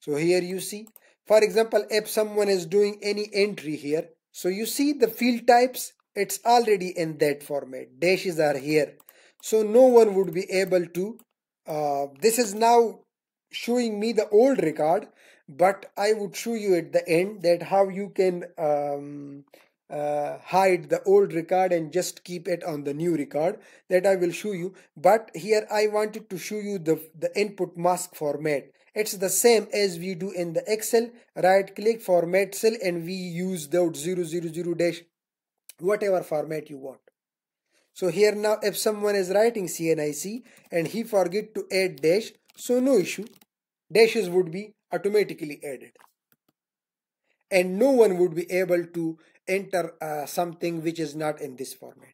So here you see, for example, if someone is doing any entry here, so you see the field types, it's already in that format. Dashes are here. So no one would be able to, this is now showing me the old record, but I would show you at the end that how you can hide the old record and just keep it on the new record, that I will show you. But here I wanted to show you the input mask format. It's the same as we do in the Excel. Right click, format cell, and we use the 000 dash, whatever format you want. So here now if someone is writing CNIC and he forget to add dash, so no issue, dashes would be automatically added and no one would be able to enter something which is not in this format.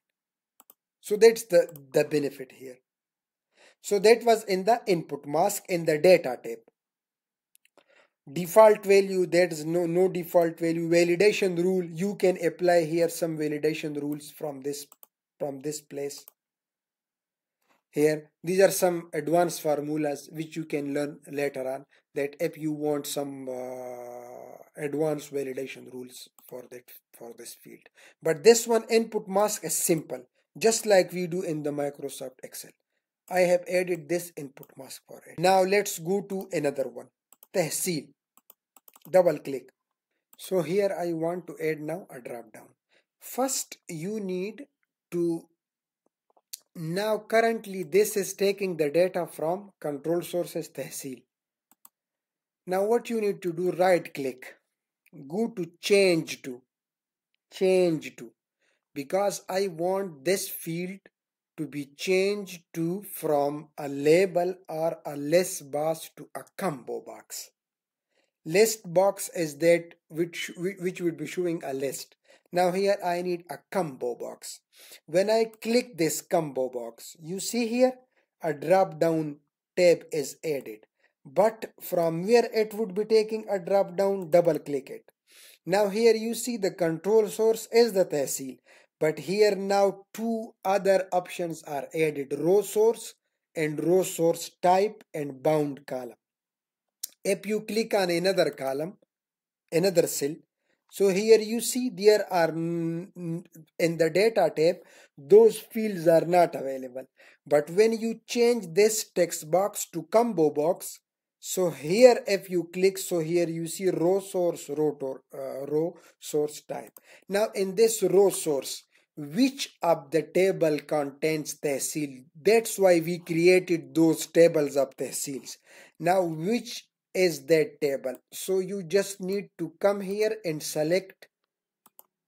So that's the benefit here. So that was in the input mask in the data tab. Default value, there is no default value. Validation rule, you can apply here some validation rules from this place. Here, these are some advanced formulas which you can learn later on, that if you want some advanced validation rules for this field. But this one, input mask, is simple, just like we do in the Microsoft Excel. I have added this input mask for it. Now let's go to another one, Tehsil. Double click. So here I want to add now a drop down. First you need to, now currently this is taking the data from control sources Tehsil. Now what you need to do, right click, go to change to, because I want this field to be changed to from a label or a list box to a combo box. List box is that which would be showing a list. Now here I need a combo box. When I click this combo box, you see here a drop down tab is added. But from where it would be taking a drop down, double click it. Now here you see the control source is the tehsil. But here now two other options are added, row source and row source type and bound column. If you click on another column, another cell, so here you see there are in the data tab, those fields are not available. But when you change this text box to combo box, so here if you click, so here you see row source, row source type. Now in this row source, which of the table contains tehsil? That's why we created those tables of tehsils. Now which is that table? So you just need to come here and select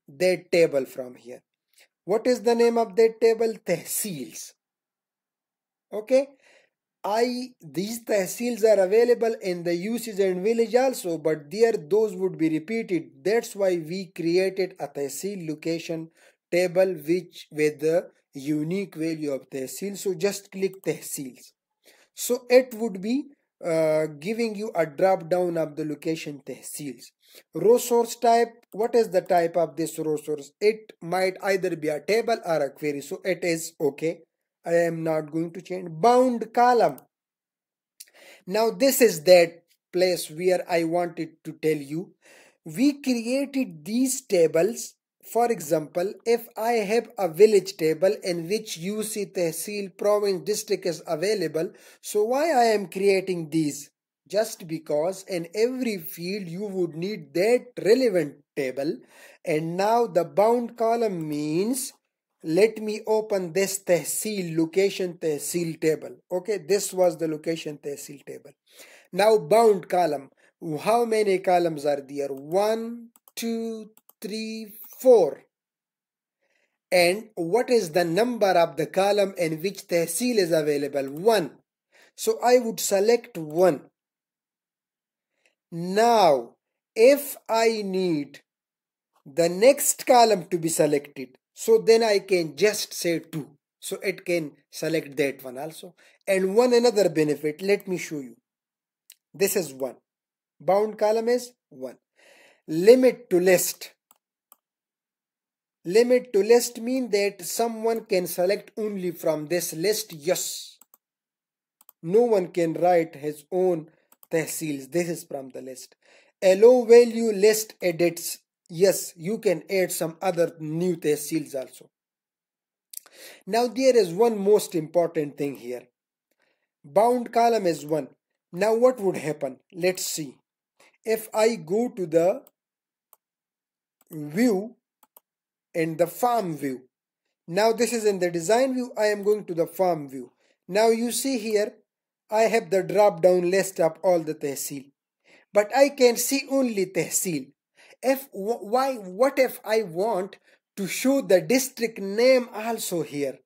that table from here. What is the name of that table? Tehsils. Okay, these tehsils are available in the uses and village also, but there those would be repeated. That's why we created a tehsil location table which with the unique value of tehsil. So just click tehsils. So it would be giving you a drop down of the location tehsils. Row source type, what is the type of this row source? It might either be a table or a query, so it is okay. I am not going to change. Bound column. Now this is that place where I wanted to tell you. We created these tables. For example, if I have a village table in which you see tehsil, province, district is available. So why I am creating these? Just because in every field you would need that relevant table. And now the bound column means, let me open this tehsil, location tehsil table. Okay, this was the location tehsil table. Now bound column. How many columns are there? 1, 2, 3, 4. And what is the number of the column in which tehsil is available? 1. So I would select 1. Now if I need the next column to be selected, so then I can just say 2. So it can select that one also. And one another benefit, let me show you. This is 1. Bound column is 1. Limit to list. Limit to list means that someone can select only from this list. Yes. No one can write his own tehsils. This is from the list. Allow value list edits. Yes, you can add some other new tehsils also. Now there is one most important thing here. Bound column is 1. Now what would happen? Let's see. If I go to the view, in the farm view. Now this is in the design view. I am going to the farm view. Now you see here I have the drop down list of all the tehsil. But I can see only tehsil. What if I want to show the district name also here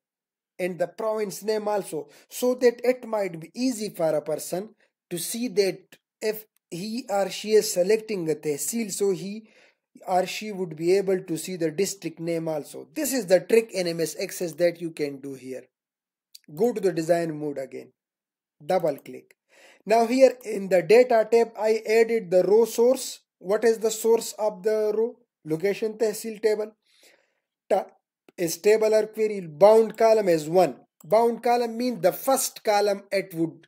and the province name also, so that it might be easy for a person to see that if he or she is selecting a tehsil, so he or she would be able to see the district name also. This is the trick in MS Access that you can do here. Go to the design mode again. Double click. Now here in the data tab I added the row source. What is the source of the row? Location tehsil table. Type is table or query. Bound column is 1. Bound column means the first column it would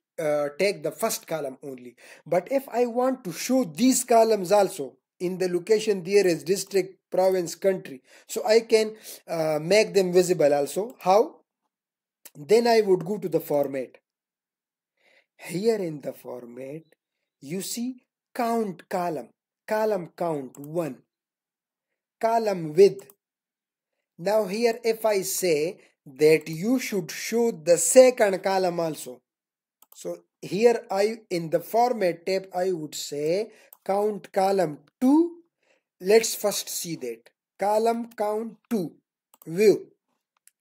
take the first column only. But if I want to show these columns also, in the location there is district, province, country. So I can make them visible also. How? Then I would go to the format. Here in the format, you see count column. Column count 1. Column width. Now here if I say that you should show the second column also. So here in the format tab I would say count column 2. Let's first see that. Column count 2. View.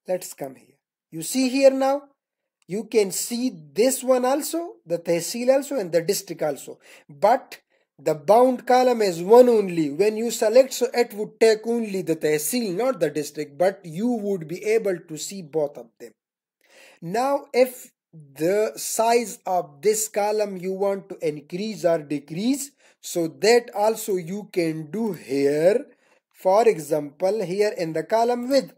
Let's come here. You see here now. You can see this one also. The tehsil also and the district also. But The bound column is one only. When you select, so it would take only the tehsil, not the district, but you would be able to see both of them. Now, if the size of this column you want to increase or decrease, so that also you can do here. For example, here in the column width,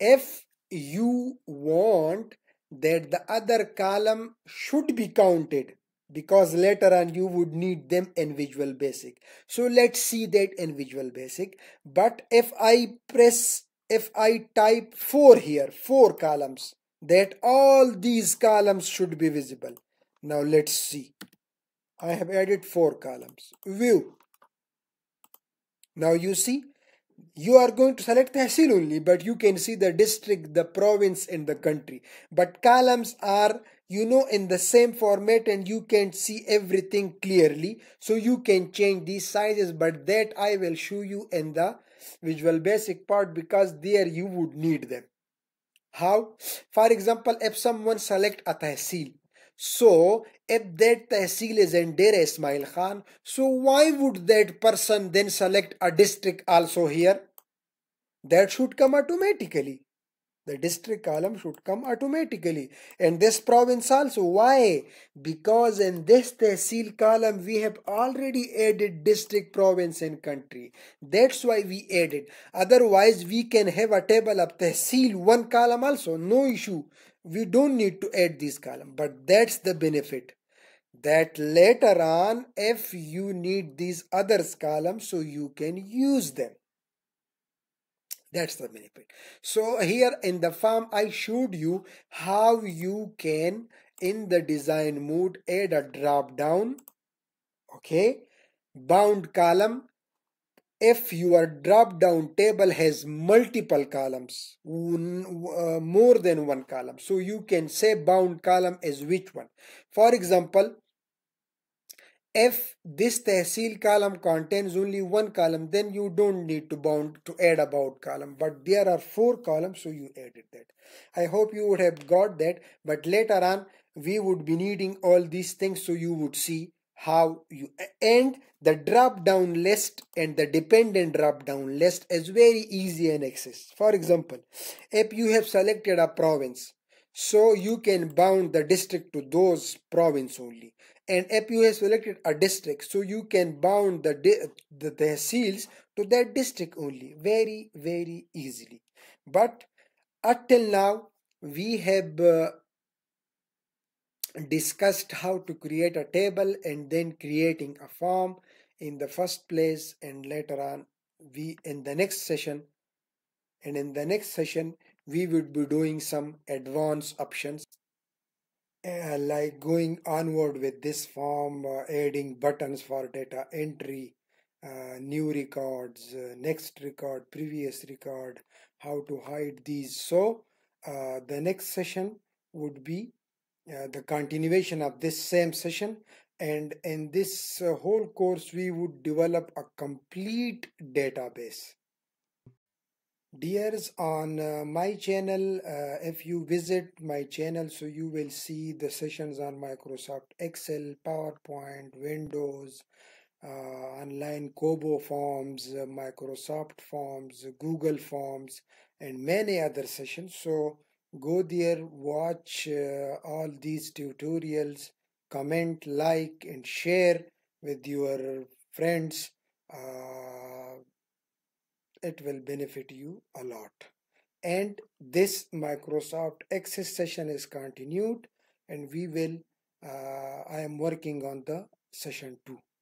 if you want that the other column should be counted, because later on you would need them in Visual Basic. So let's see that in Visual Basic. But if I type 4 here, 4 columns, that all these columns should be visible. Now let's see. I have added 4 columns. View. Now you see, you are going to select Tehsil only, but you can see the district, the province, and the country. But columns are, you know, in the same format, and you can see everything clearly. So you can change these sizes, but that I will show you in the Visual Basic part, because there you would need them. How? For example, if someone select a Tehsil, so if that tehsil is in Dera Ismail Khan, so why would that person then select a district also here? That should come automatically. The district column should come automatically. And this province also. Why? Because in this tehsil column we have already added district, province and country. That's why we added. Otherwise we can have a table of tehsil one column also. No issue. We don't need to add these columns. But that's the benefit. That later on if you need these other columns, so you can use them. That's the benefit. So here in the form I showed you how you can in the design mode add a drop down. Okay. Bound column. If your drop down table has multiple columns, more than one column. So you can say bound column is which one. For example, if this tehsil column contains only one column, then you don't need to bound to add about column. But there are 4 columns, so you added that. I hope you would have got that. But later on, we would be needing all these things, so you would see how you and the drop down list and the dependent drop down list is very easy in Access. For example, if you have selected a province, so you can bound the district to those province only. And if you have selected a district, so you can bound the tehsils to that district only. Very, very easily. But up till now, we have discussed how to create a table and then creating a form in the first place. And later on, in the next session, we would be doing some advanced options. Like going onward with this form, adding buttons for data entry, new records, next record, previous record, how to hide these. So the next session would be the continuation of this same session. And in this whole course, we would develop a complete database. Dears, on my channel, if you visit my channel, so you will see the sessions on Microsoft Excel, PowerPoint, Windows, online Kobo Forms, Microsoft Forms, Google Forms, and many other sessions. So go there, watch all these tutorials, comment, like, and share with your friends. It will benefit you a lot. And this Microsoft Access session is continued, and I am working on the session 2.